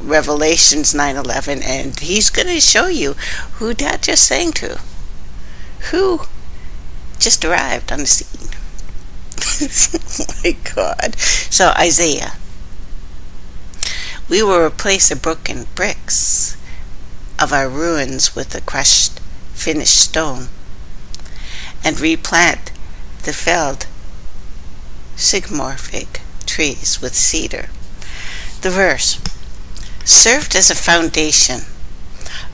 Revelations 9:11, and he's going to show you who that just sang to, who just arrived on the scene. Oh my God. So Isaiah We will replace the broken bricks of our ruins with the crushed, finished stone, and replant the felled sycamore fig trees with cedar. The verse served as a foundation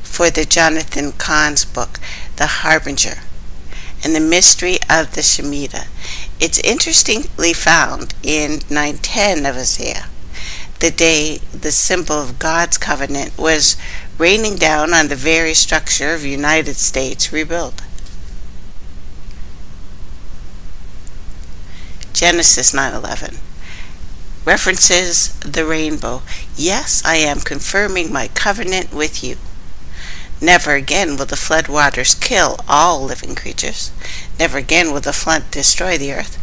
for the Jonathan Cahn's book, The Harbinger, and the mystery of the Shemitah. It's interestingly found in 9:10 of Isaiah, the day the symbol of God's covenant was raining down on the very structure of United States rebuilt. Genesis 9:11 references the rainbow. Yes, I am confirming my covenant with you. Never again will the flood waters kill all living creatures. Never again will the flood destroy the earth.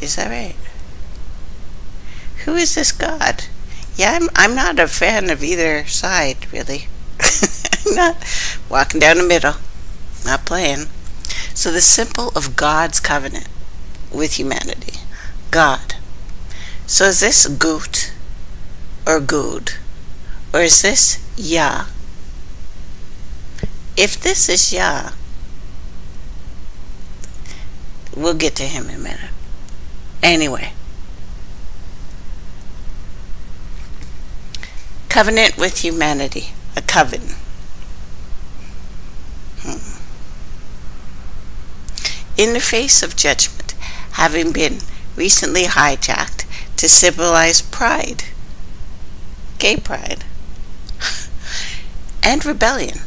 Is that right? Who is this God? Yeah, I'm not a fan of either side, really. I'm not walking down the middle, not playing. So the symbol of God's covenant with humanity, God. So is this Gut or Good, or is this Yah? If this is Yah, we'll get to him in a minute. Anyway, covenant with humanity, a coven. In the face of judgment, having been recently hijacked to symbolize pride, gay pride, and rebellion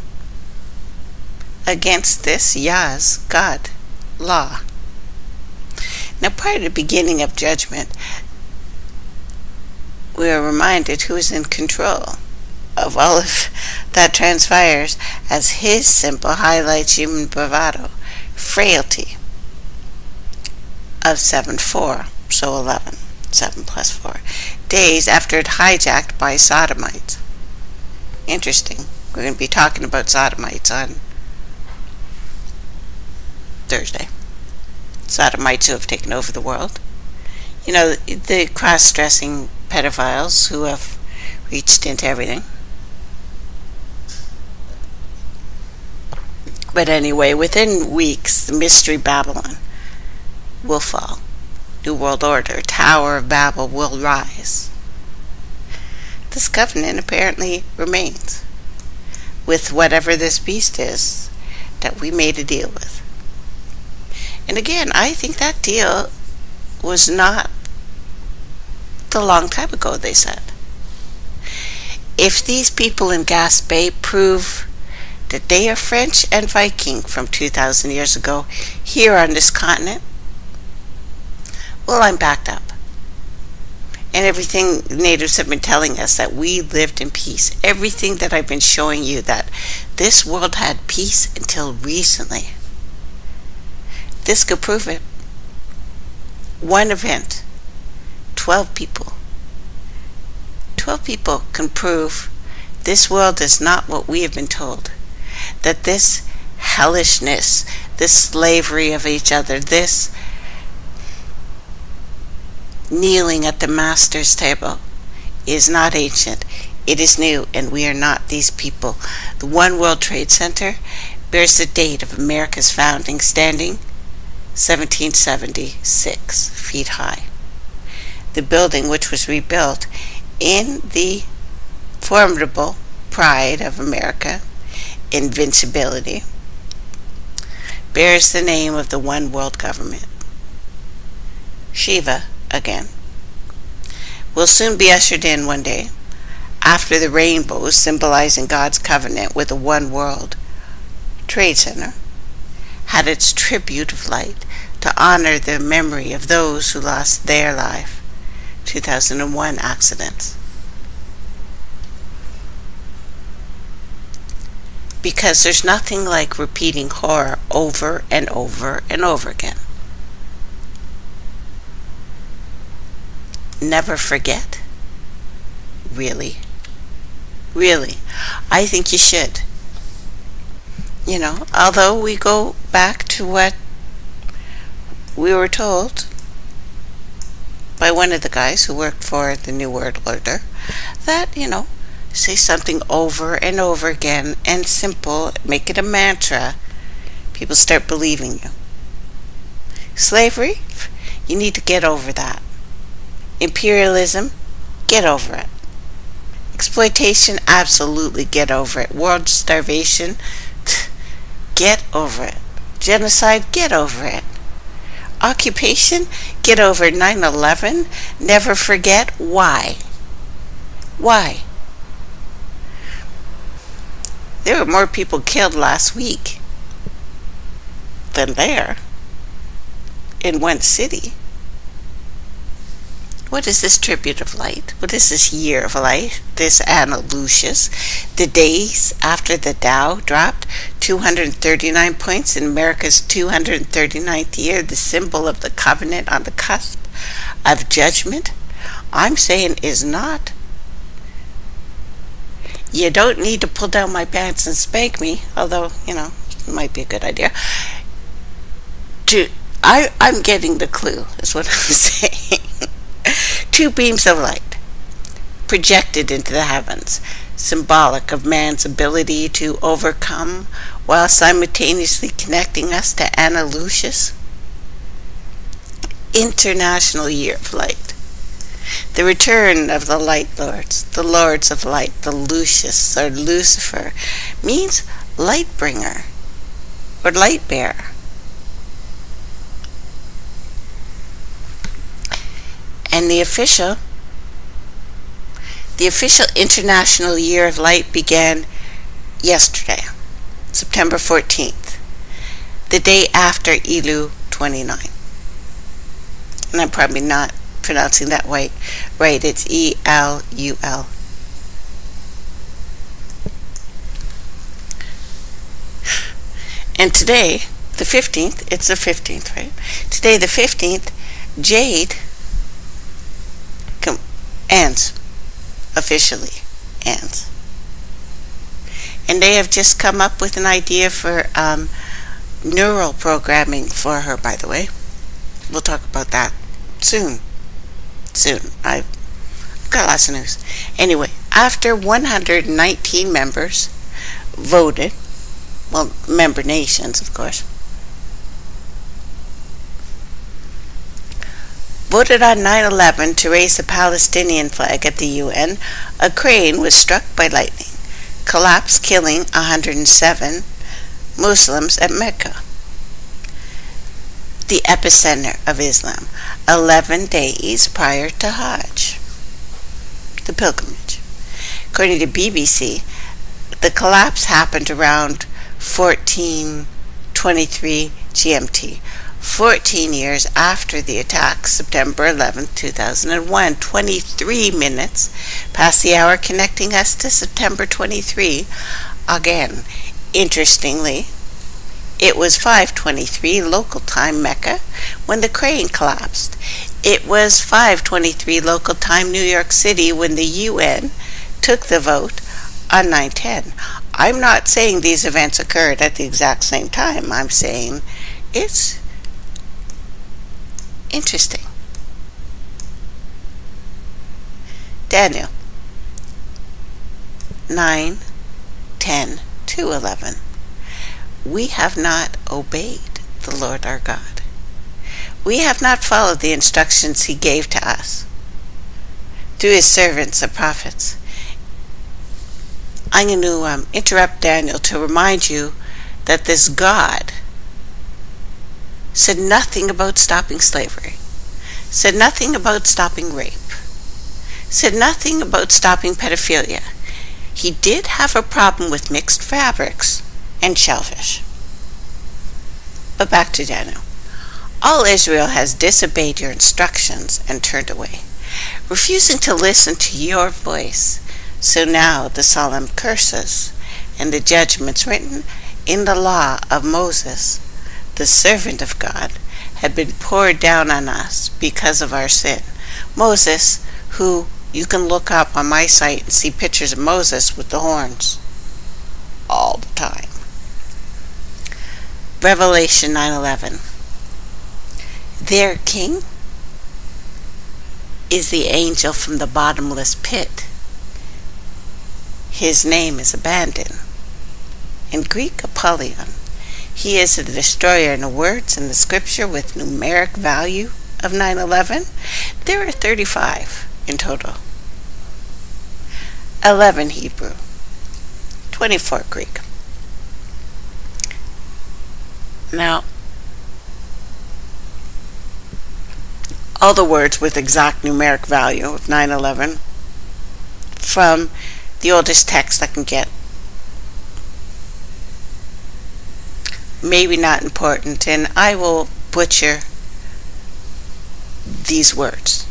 against this Yah's God law. Now, prior to the beginning of judgment, we are reminded who is in control of all of that transpires, as his symbol highlights human bravado, frailty of 7-4, so 11, 7 plus 4, days after it hijacked by sodomites. Interesting. We're going to be talking about sodomites on Thursday. Sodomites who have taken over the world. You know, the cross-dressing pedophiles who have reached into everything. But anyway, within weeks, the mystery Babylon will fall. New World Order, Tower of Babel will rise. This covenant apparently remains with whatever this beast is that we made a deal with. And again, I think that deal was not a long time ago, they said. If these people in Gaspé prove that they are French and Viking from 2,000 years ago here on this continent, well, I'm backed up. And everything natives have been telling us, that we lived in peace. Everything that I've been showing you, that this world had peace until recently. This could prove it. One event, 12 people. 12 people can prove this world is not what we have been told. That this hellishness, this slavery of each other, this kneeling at the master's table is not ancient. It is new, and we are not these people. The One World Trade Center bears the date of America's founding, standing 1776 feet high. The building, which was rebuilt in the formidable pride of America, invincibility, bears the name of the One World Government. Shiva, again, will soon be ushered in one day, after the rainbow symbolizing God's covenant with the One World Trade Center had its tribute of light to honor the memory of those who lost their life, 2001 accidents. Because there's nothing like repeating horror over and over and over again. Never forget? Really? Really? I think you should. You know, although we go back to what we were told by one of the guys who worked for the New World Order, that, you know, say something over and over again and simple, make it a mantra, people start believing you. Slavery, you need to get over that. Imperialism, get over it. Exploitation, absolutely get over it. World starvation, get over it. Genocide, get over it. Occupation, get over 9/11. Never forget why. Why? There were more people killed last week than there in one city. What is this tribute of light? What is this year of light? This annal Lucius, the days after the Dow dropped 239 points in America's 239th year, the symbol of the covenant on the cusp of judgment, I'm saying is not. You don't need to pull down my pants and spank me, although, you know, it might be a good idea. I'm getting the clue, is what I'm saying. Two beams of light projected into the heavens, symbolic of man's ability to overcome while simultaneously connecting us to Anna Lucius. International Year of Light. The return of the light lords, the lords of light, the Lucius or Lucifer, means light bringer or light bearer. And the official International Year of Light began yesterday, September 14th, the day after Elul 29. And I'm probably not pronouncing that right. It's E-L-U-L. And today, the 15th, it's the 15th, right? Today, the 15th, Jade ends, officially ends. And they have just come up with an idea for neural programming for her, by the way. We'll talk about that soon. Soon. I've got lots of news. Anyway, after 119 members voted, well, member nations, of course, voted on 9/11 to raise the Palestinian flag at the UN, a crane was struck by lightning, collapsed, killing 107 Muslims at Mecca, the epicenter of Islam, 11 days prior to Hajj, the pilgrimage. According to BBC, the collapse happened around 14:23 GMT. 14 years after the attack, September 11, 2001, 23 minutes past the hour, connecting us to September 23 again. Interestingly, it was 5:23 local time Mecca when the crane collapsed. It was 5:23 local time New York City when the UN took the vote on 9/10. I'm not saying these events occurred at the exact same time. I'm saying it's interesting. Daniel 9:10 to 11. We have not obeyed the Lord our God. We have not followed the instructions he gave to us through his servants, the prophets. I'm going to interrupt Daniel to remind you that this God said nothing about stopping slavery, said nothing about stopping rape, said nothing about stopping pedophilia. He did have a problem with mixed fabrics and shellfish. But back to Daniel. All Israel has disobeyed your instructions and turned away, refusing to listen to your voice. So now the solemn curses and the judgments written in the law of Moses, the servant of God, had been poured down on us because of our sin. Moses, who you can look up on my site and see pictures of Moses with the horns all the time. Revelation 9:11. Their king is the angel from the bottomless pit His name is abandoned. In Greek, Apollyon. He is the destroyer in the words in the scripture with numeric value of 9/11. There are 35 in total. 11 Hebrew, 24 Greek. Now, all the words with exact numeric value of 9/11 from the oldest text I can get. Maybe not important, and I will butcher these words.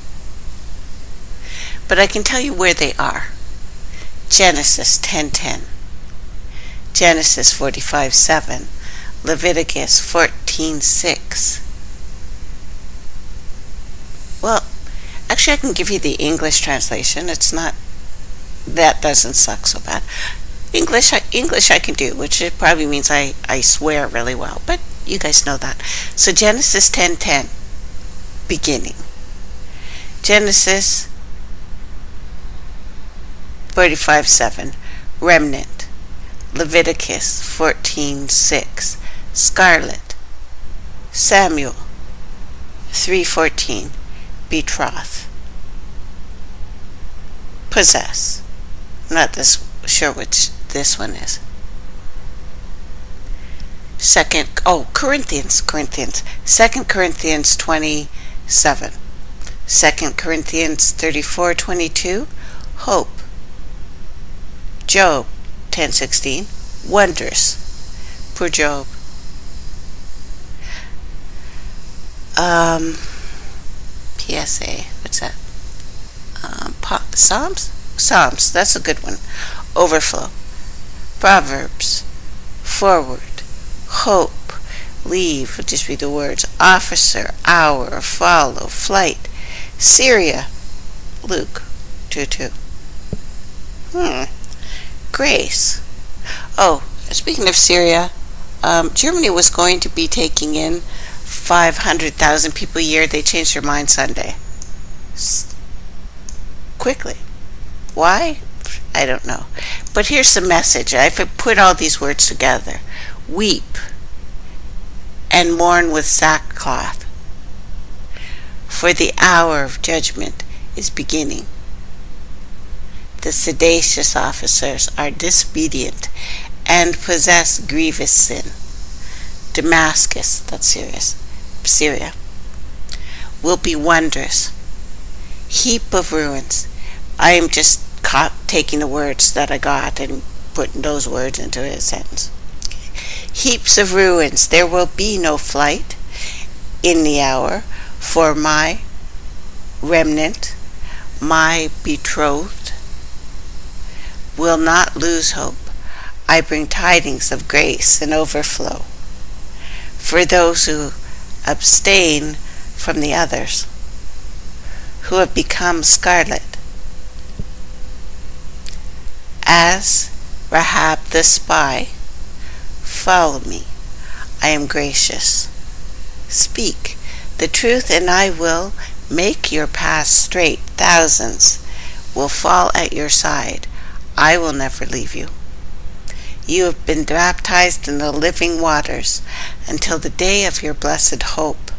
But I can tell you where they are. Genesis 10:10, Genesis 45:7, Leviticus 14:6. Well, actually I can give you the English translation. It's not, that doesn't suck so bad. English I can do, which it probably means I swear really well, but you guys know that. So Genesis 10:10, beginning. Genesis 35:7, remnant. Leviticus 14:6, scarlet. Samuel 3:14, betroth. Possess. I'm not this sure which this one is. Second Corinthians 27. 2 Corinthians 34:22, hope. Job 10:16, wonders. Poor Job. PSA, what's that? Psalms? Psalms, that's a good one. Overflow. Proverbs. Forward. Hope. Leave, we'll just read the words. Officer. Hour. Follow. Flight. Syria. Luke 2:2. Grace. Oh, speaking of Syria, Germany was going to be taking in 500,000 people a year. They changed their mind Sunday. Quickly. Why? I don't know. But here's the message. I've put all these words together. Weep and mourn with sackcloth, for the hour of judgment is beginning. The seditions officers are disobedient and possess grievous sin. Damascus, that's serious, Syria, will be wondrous. Heap of ruins. I am just taking the words that I got and putting those words into a sentence. Heaps of ruins. There will be no flight in the hour for my remnant, my betrothed, will not lose hope. I bring tidings of grace and overflow for those who abstain from the others, who have become scarlet, as Rahab the spy. Follow me, I am gracious. Speak the truth and I will make your path straight. Thousands will fall at your side. I will never leave you. You have been baptized in the living waters until the day of your blessed hope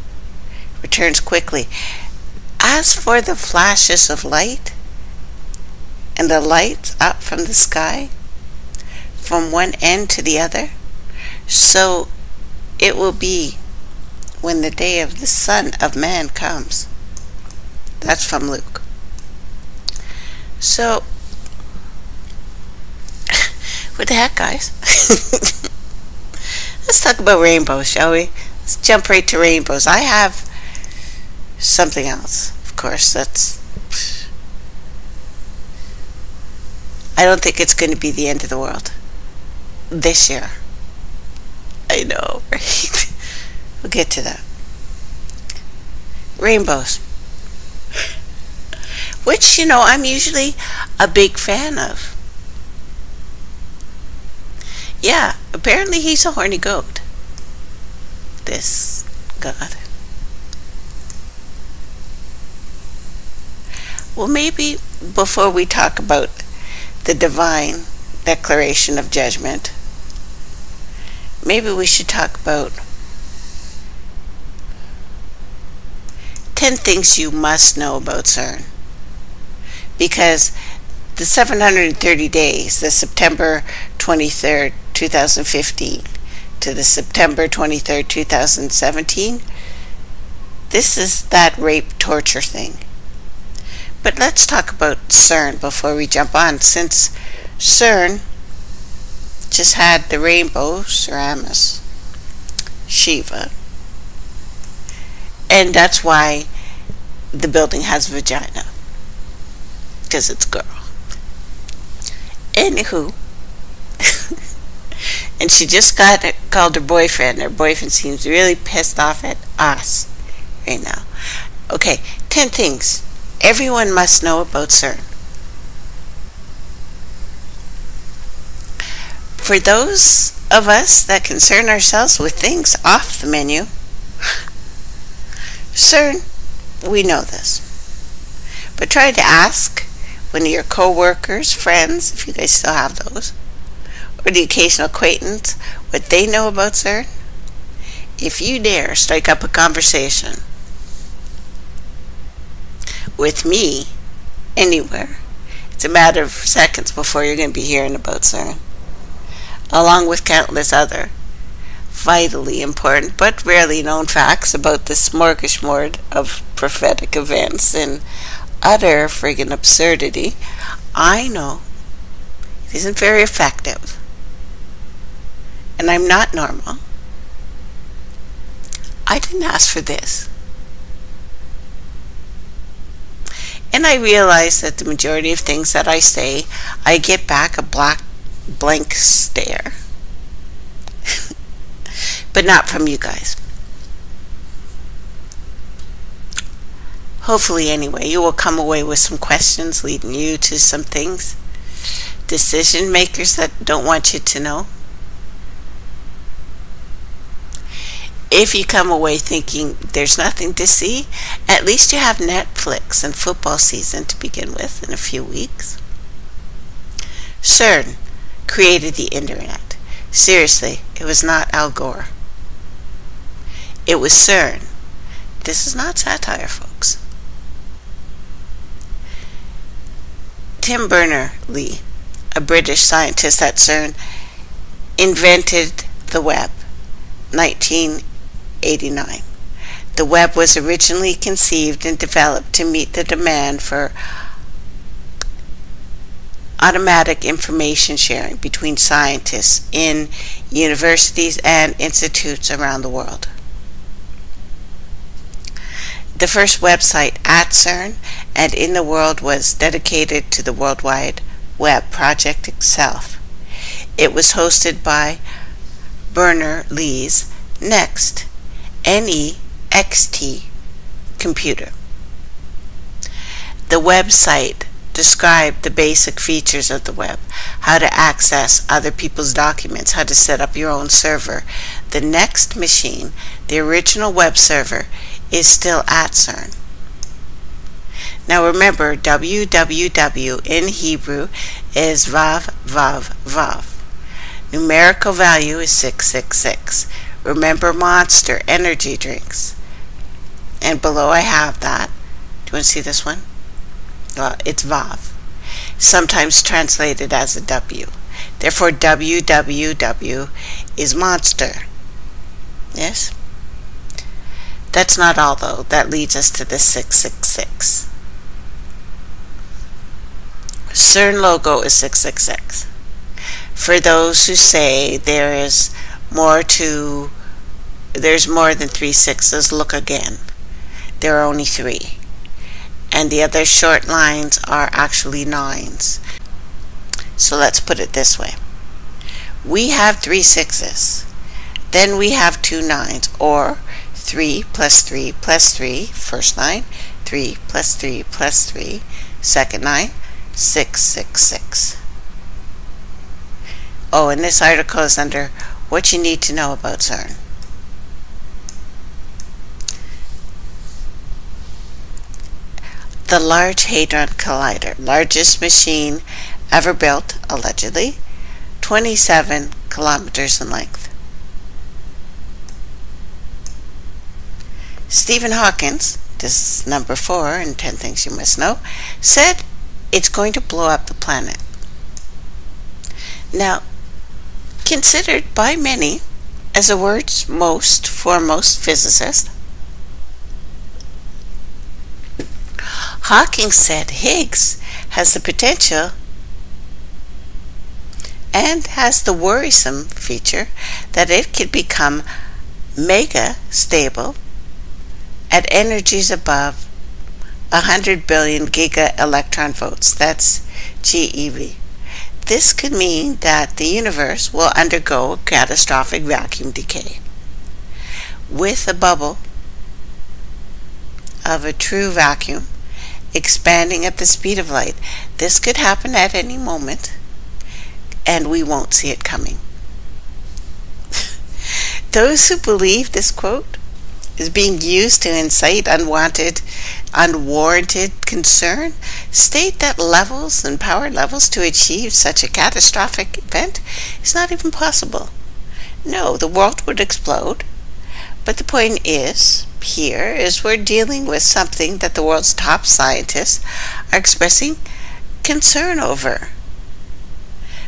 returns quickly. As for the flashes of light, and the lights up from the sky, from one end to the other, so it will be when the day of the Son of Man comes. That's from Luke. So, what the heck, guys? Let's talk about rainbows, shall we? Let's jump right to rainbows. I have something else, of course, that's, I don't think it's going to be the end of the world this year. I know, right? We'll get to that. Rainbows. Which, you know, I'm usually a big fan of. Yeah, apparently he's a horny goat. This god. Well, maybe before we talk about the divine declaration of judgment. Maybe we should talk about 10 things you must know about CERN, because the 730 days, the September 23rd, 2015 to the September 23rd, 2017, this is that rape torture thing. But let's talk about CERN before we jump on, since CERN just had the rainbow Ceramus, Shiva, and that's why the building has vagina, because it's girl. Anywho, and she just called her boyfriend. Her boyfriend seems really pissed off at us right now. Okay, 10 things everyone must know about CERN. For those of us that concern ourselves with things off the menu, CERN, we know this. But try to ask one of your co-workers, friends, if you guys still have those, or the occasional acquaintance, what they know about CERN. If you dare strike up a conversation with me anywhere, it's a matter of seconds before you're going to be hearing about CERN, along with countless other vitally important but rarely known facts about this smorgasbord of prophetic events and utter friggin' absurdity. I know it isn't very effective, and I'm not normal. I didn't ask for this. And I realize that the majority of things that I say, I get back a blank stare. But not from you guys. Hopefully anyway, you will come away with some questions leading you to some things. Decision makers that don't want you to know. If you come away thinking there's nothing to see, at least you have Netflix and football season to begin with in a few weeks. CERN created the internet. Seriously, it was not Al Gore. It was CERN. This is not satire, folks. Tim Berners-Lee, a British scientist at CERN, invented the web, 1989. The web was originally conceived and developed to meet the demand for automatic information sharing between scientists in universities and institutes around the world. The first website at CERN and in the world was dedicated to the World Wide Web project itself. It was hosted by Berners-Lee's Next, NEXT computer. The website described the basic features of the web, how to access other people's documents, how to set up your own server. The Next machine, the original web server, is still at CERN. Now remember, www in Hebrew is vav, vav, vav. Numerical value is 666. Remember Monster energy drinks. And below I have that. Do you want to see this one? Well, it's Vav, sometimes translated as a W. Therefore, WWW is Monster. Yes? That's not all, though. That leads us to the 666. CERN logo is 666. For those who say there's more than 3 6s, look again. There are only 3. And the other short lines are actually 9s. So let's put it this way. We have 3 6s. Then we have 2 9s, or 3 plus 3 plus 3, first 9, 3 plus 3 plus 3, second 9, 6 6 6. Oh, and this article is under what you need to know about CERN. The Large Hadron Collider, largest machine ever built, allegedly, 27 kilometers in length. Stephen Hawkins, this is number 4 in 10 Things You Must Know, said it's going to blow up the planet. Now, considered by many as the world's foremost physicist, Hawking said Higgs has the potential and has the worrisome feature that it could become mega stable at energies above 100 billion giga electron volts. That's GeV. This could mean that the universe will undergo catastrophic vacuum decay with a bubble of a true vacuum expanding at the speed of light. This could happen at any moment and we won't see it coming. Those who believe this quote is being used to incite unwarranted concern state that levels and power levels to achieve such a catastrophic event is not even possible. No, the world would explode, but the point is, here is we're dealing with something that the world's top scientists are expressing concern over.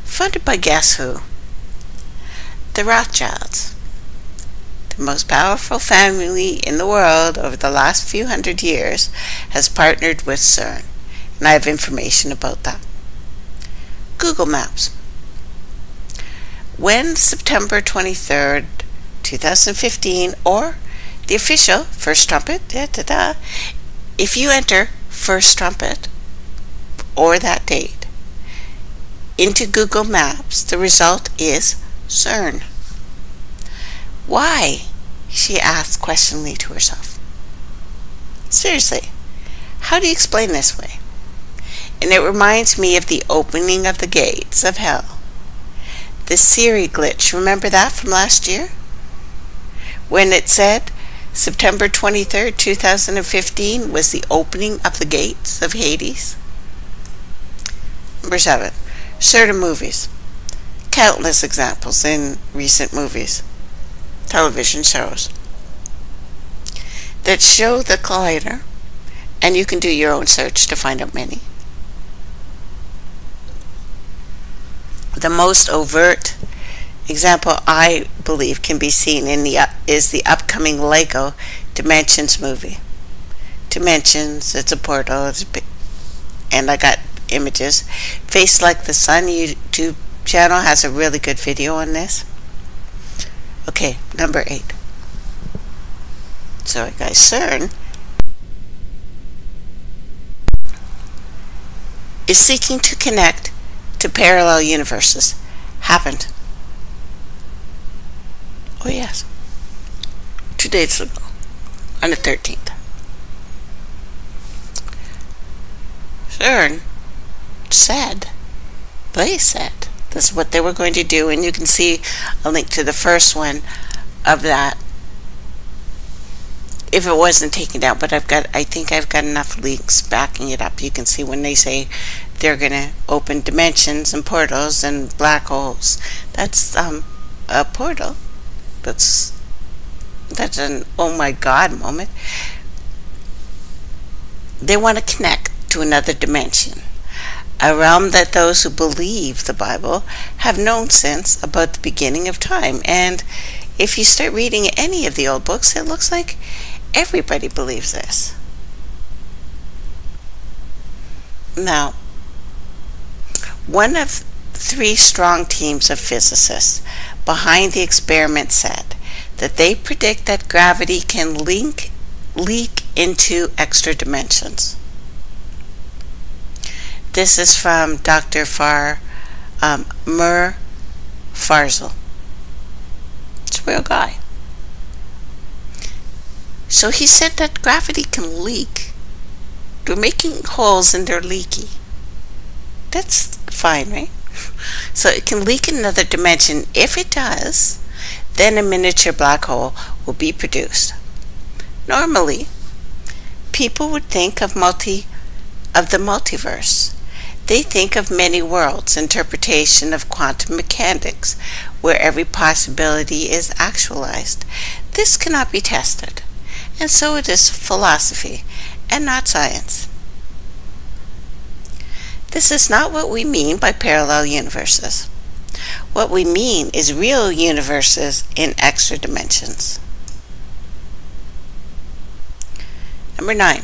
Funded by guess who? The Rothschilds, the most powerful family in the world over the last few hundred years, has partnered with CERN, and I have information about that. Google Maps. When September 23rd, 2015, or the official First Trumpet, if you enter First Trumpet or that date into Google Maps, the result is CERN. Why? She asked questioningly to herself. Seriously, how do you explain this way? And it reminds me of the opening of the gates of hell. The Siri glitch, remember that from last year? When it said September 23rd, 2015 was the opening of the gates of Hades. Number 7. Certain movies. Countless examples in recent movies, television shows that show the collider, and you can do your own search to find out many. The most overt example I believe can be seen in the upcoming Lego Dimensions movie. Dimensions, it's a portal, and I got images. Face Like the Sun YouTube channel has a really good video on this. Okay, number 8. Sorry guys, CERN is seeking to connect to parallel universes. Happened. Oh yes, 2 days ago, on the 13th. CERN said, they said, this is what they were going to do, and you can see a link to the first one of that if it wasn't taken down, but I think I've got enough links backing it up. You can see when they say they're gonna open dimensions and portals and black holes, that's a portal. That's an oh my god moment. They want to connect to another dimension, a realm that those who believe the Bible have known since about the beginning of time. And if you start reading any of the old books, it looks like everybody believes this. Now, one of 3 strong teams of physicists behind the experiment said that they predict that gravity can leak into extra dimensions. This is from Dr. Farzel. It's a real guy. So he said that gravity can leak. They're making holes and they're leaky. That's fine, right? So it can leak in another dimension. If it does, then a miniature black hole will be produced. Normally, people would think of the multiverse They think of many worlds interpretation of quantum mechanics, where every possibility is actualized. This cannot be tested, and so it is philosophy and not science. This is not what we mean by parallel universes. What we mean is real universes in extra dimensions. Number 9,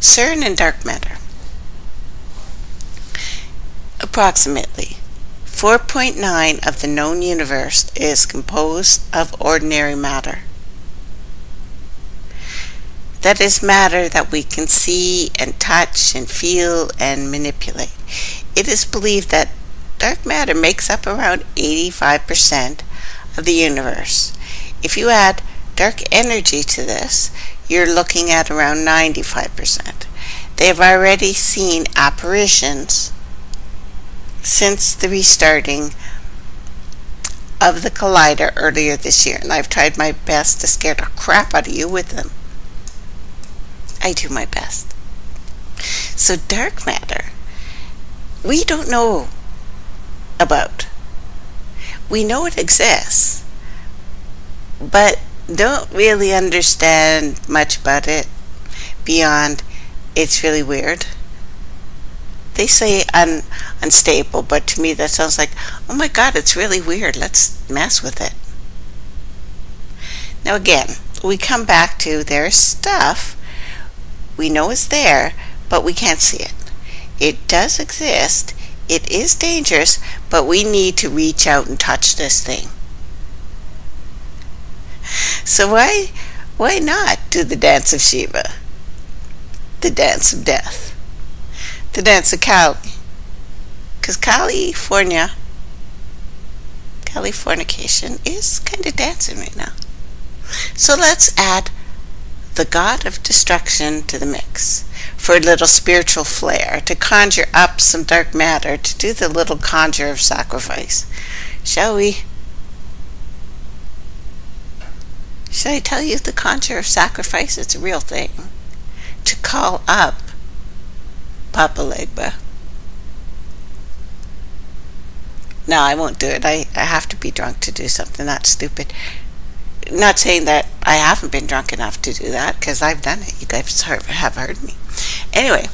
CERN and dark matter. Approximately 4.9% of the known universe is composed of ordinary matter. That is matter that we can see and touch and feel and manipulate. It is believed that dark matter makes up around 85% of the universe. If you add dark energy to this, you're looking at around 95%. They have already seen apparitions since the restarting of the collider earlier this year, and I've tried my best to scare the crap out of you with them. I do my best. So dark matter, we don't know about. We know it exists, but don't really understand much about it beyond it's really weird. They say unstable, but to me that sounds like, oh my God, it's really weird, let's mess with it. Now again, we come back to there's stuff we know is there, but we can't see it. It does exist, it is dangerous, but we need to reach out and touch this thing. So why not do the dance of Shiva, the dance of death, the dance of Kali? Because Californication is kind of dancing right now. So let's add the god of destruction to the mix for a little spiritual flair, to conjure up some dark matter, to do the little conjure of sacrifice. Shall we? Should I tell you the conjure of sacrifice? It's a real thing. To call up Papa Legba. No, I won't do it. I have to be drunk to do something that stupid. Not saying that I haven't been drunk enough to do that, because I've done it. You guys have heard me. Anyway,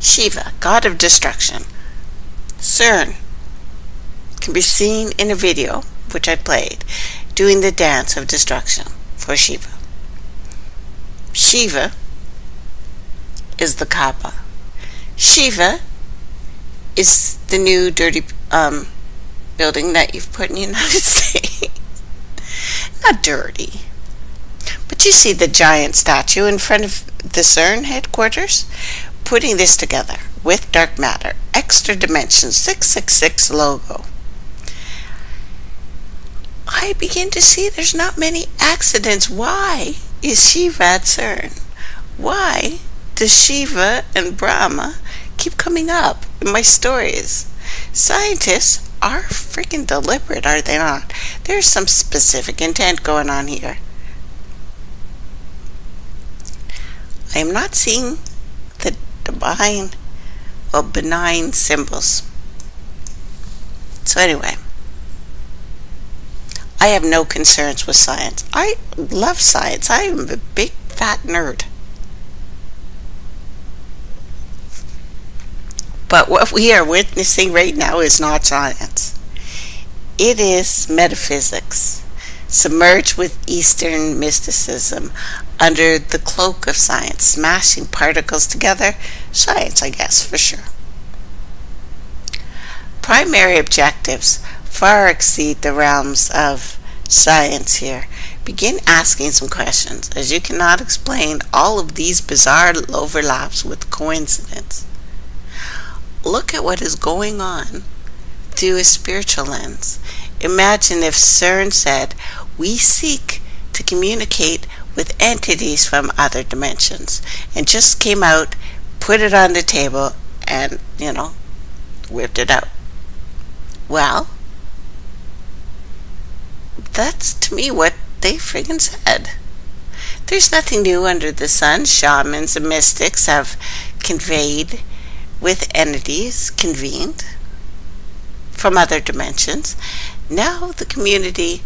Shiva, god of destruction. CERN can be seen in a video, which I played, doing the dance of destruction for Shiva. Shiva is the Kaaba. Shiva is the new dirty building that you've put in the United States. Not dirty, but you see the giant statue in front of the CERN headquarters, putting this together with dark matter, extra dimension, 666 logo. I begin to see there's not many accidents. Why is Shiva at CERN? Why does Shiva and Brahma keep coming up in my stories? Scientists are freaking deliberate, are they not? There's some specific intent going on here. I am not seeing the divine or benign symbols. So anyway, I have no concerns with science. I love science. I am a big fat nerd. But what we are witnessing right now is not science. It is metaphysics, submerged with Eastern mysticism under the cloak of science, smashing particles together. Science, I guess, for sure. Primary objectives far exceed the realms of science here. Begin asking some questions, as you cannot explain all of these bizarre overlaps with coincidence. Look at what is going on through a spiritual lens. Imagine if CERN said, we seek to communicate with entities from other dimensions, and just came out, put it on the table, and, you know, whipped it out. Well, that's to me what they friggin' said. There's nothing new under the sun. Shamans and mystics have conveyed with entities convened from other dimensions. Now the community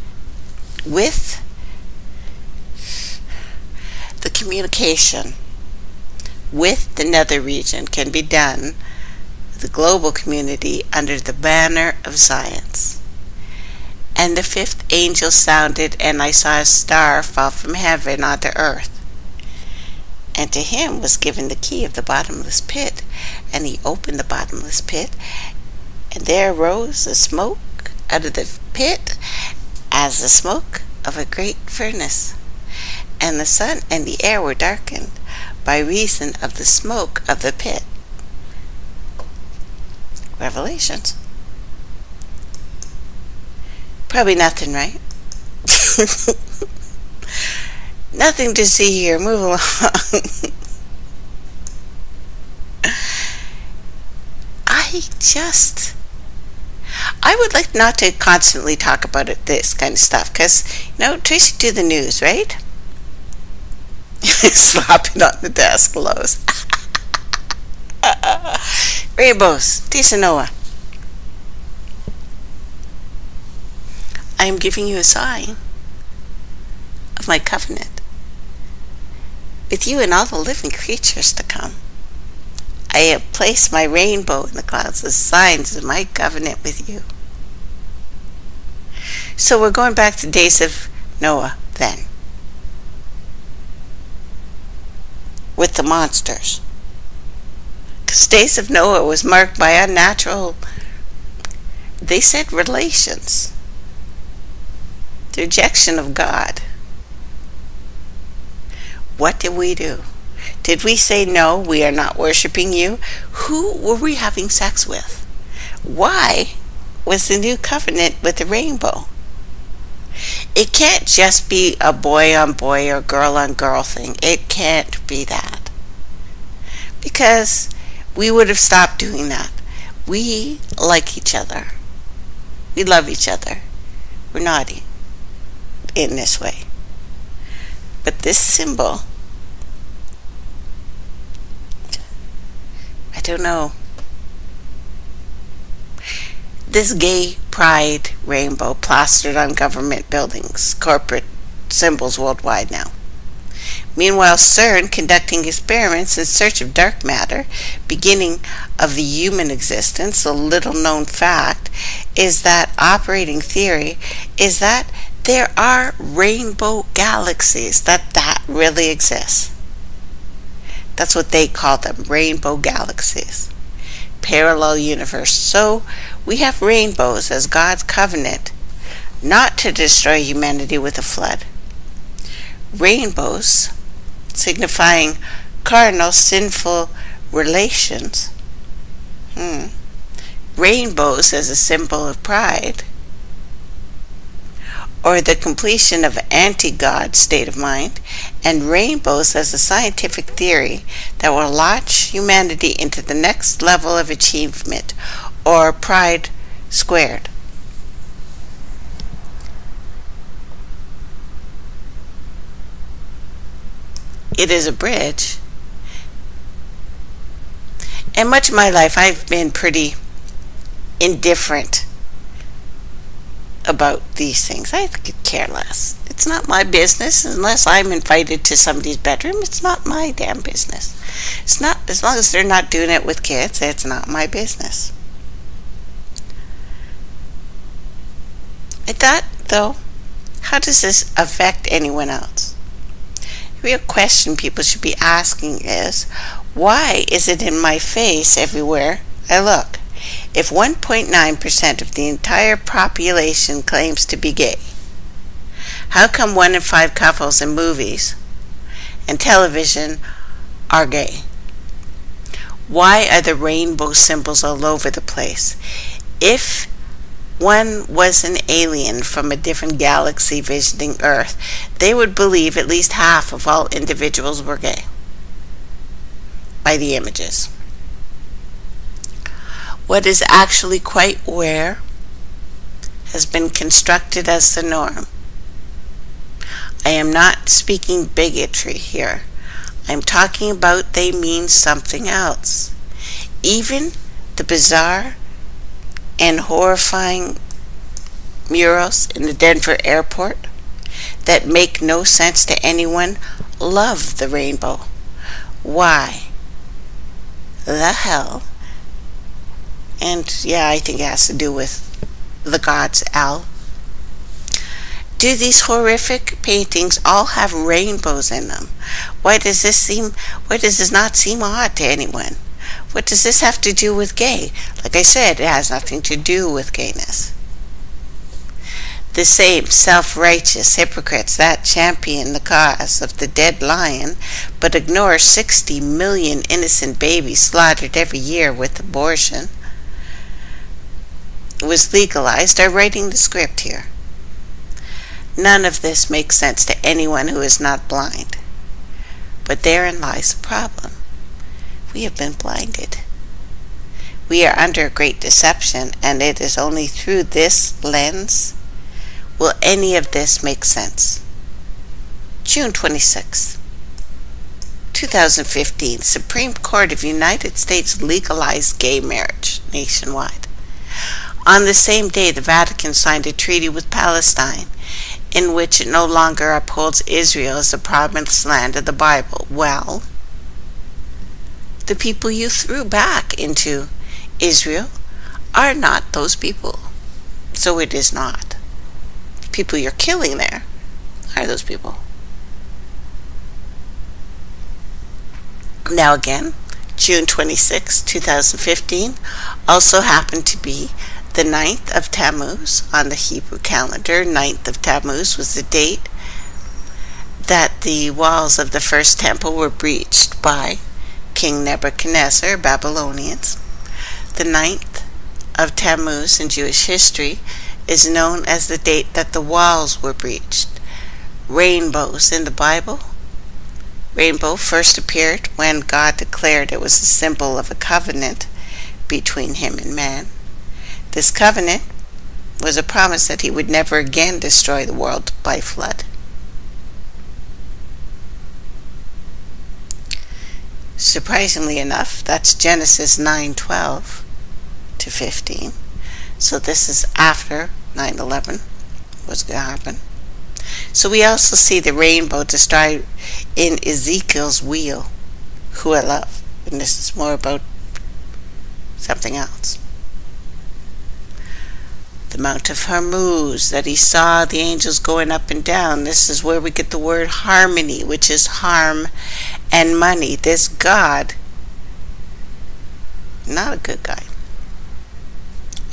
with the communication with the nether region can be done, the global community, under the banner of science. And the fifth angel sounded, and I saw a star fall from heaven onto earth. And to him was given the key of the bottomless pit, and he opened the bottomless pit, and there rose a smoke out of the pit as the smoke of a great furnace. And the sun and the air were darkened by reason of the smoke of the pit. Revelations. Probably nothing, right? Nothing to see here. Move along. I would like not to constantly talk about it, this kind of stuff, because, you know, Tracy do the news, right? Slopping on the desk, Lowe's. Rainbows, Tisanoa. I am giving you a sign of my covenant with you and all the living creatures to come. I have placed my rainbow in the clouds as signs of my covenant with you. So we're going back to days of Noah then, with the monsters. Because days of Noah was marked by unnatural, they said, relations. The rejection of God. What did we do? Did we say, no, we are not worshiping you? Who were we having sex with? Why was the new covenant with the rainbow? It can't just be a boy on boy or girl on girl thing. It can't be that. Because we would have stopped doing that. We like each other. We love each other. We're not in this way. But this symbol, I don't know. This gay pride rainbow plastered on government buildings, corporate symbols worldwide now. Meanwhile, CERN conducting experiments in search of dark matter, beginning of the human existence. A little known fact is that operating theory is that there are rainbow galaxies, that really exists. That's what they call them, rainbow galaxies. Parallel universe. So we have rainbows as God's covenant, not to destroy humanity with a flood. Rainbows signifying carnal, sinful relations. Rainbows as a symbol of pride, or the completion of anti-God state of mind, and rainbows as a scientific theory that will launch humanity into the next level of achievement, or pride squared. It is a bridge. And much of my life I've been pretty indifferent about these things. I could care less. It's not my business. Unless I'm invited to somebody's bedroom, it's not my damn business. It's not, as long as they're not doing it with kids, it's not my business. I thought, though, how does this affect anyone else? The real question people should be asking is, why is it in my face everywhere I look? If 1.9% of the entire population claims to be gay, how come 1 in 5 couples in movies and television are gay? Why are the rainbow symbols all over the place? If one was an alien from a different galaxy visiting Earth, they would believe at least half of all individuals were gay by the images. What is actually quite rare has been constructed as the norm. I am not speaking bigotry here. I'm talking about they mean something else. even the bizarre and horrifying murals in the Denver airport that make no sense to anyone love the rainbow. Why the hell? And yeah, I think it has to do with the gods, Al. Do these horrific paintings all have rainbows in them? Why does this not seem odd to anyone? What does this have to do with gay? Like I said, it has nothing to do with gayness. The same self-righteous hypocrites that champion the cause of the dead lion but ignore 60 million innocent babies slaughtered every year with abortion was legalized are writing the script here. None of this makes sense to anyone who is not blind. But therein lies the problem. We have been blinded. We are under great deception, and it is only through this lens will any of this make sense. June 26, 2015, Supreme Court of United States legalized gay marriage nationwide. On the same day, the Vatican signed a treaty with Palestine in which it no longer upholds Israel as the promised land of the Bible. Well, the people you threw back into Israel are not those people. So it is not. The people you're killing there are those people. Now again, June 26, 2015 also happened to be the 9th of Tammuz on the Hebrew calendar. 9th of Tammuz was the date that the walls of the first temple were breached by King Nebuchadnezzar, Babylonians. The 9th of Tammuz in Jewish history is known as the date that the walls were breached. Rainbows in the Bible. Rainbow first appeared when God declared it was a symbol of a covenant between him and man. This covenant was a promise that he would never again destroy the world by flood. Surprisingly enough, that's Genesis 9:12 to 15. So this is after 9/11 was going to happen. So we also see the rainbow described in Ezekiel's wheel, who I love. And this is more about something else. The Mount of Hormuz, that he saw the angels going up and down. This is where we get the word harmony, which is harm and money. This God, not a good guy.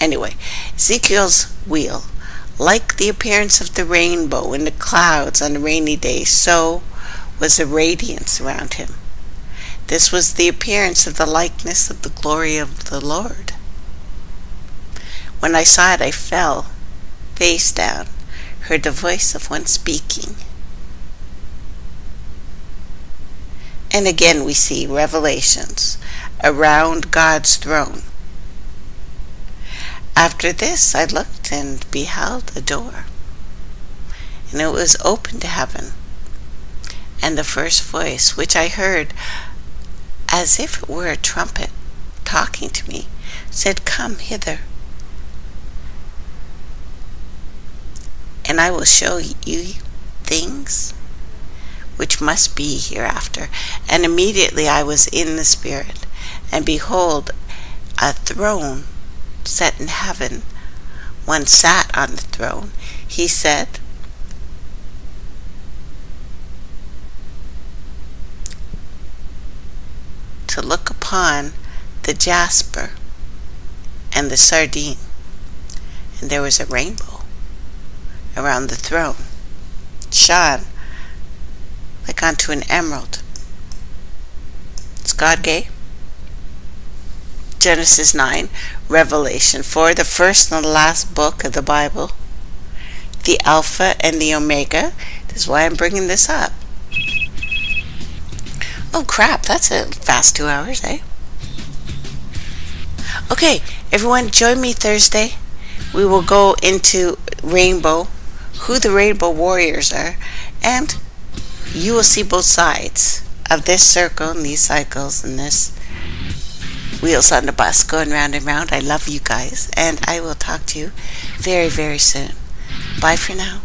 Anyway, Ezekiel's wheel, like the appearance of the rainbow in the clouds on a rainy day, so was a radiance around him. This was the appearance of the likeness of the glory of the Lord. When I saw it, I fell face down, heard the voice of one speaking. And again we see revelations around God's throne. After this, I looked and beheld a door, and it was open to heaven. And the first voice, which I heard as if it were a trumpet talking to me, said, "Come hither, and I will show you things which must be hereafter." And immediately I was in the Spirit, and behold, a throne set in heaven. One sat on the throne. He said, to look upon the jasper and the sardine. And there was a rainbow around the throne, shone like unto an emerald. Is God gay? Genesis 9, Revelation 4, the first and the last book of the Bible, the Alpha and the Omega. This is why I'm bringing this up. Oh crap, that's a fast 2 hours, eh? Okay, everyone, join me Thursday. We will go into rainbow, who the rainbow warriors are, and you will see both sides of this circle and these cycles and this wheels on the bus going round and round. I love you guys, and I will talk to you very, very soon. Bye for now.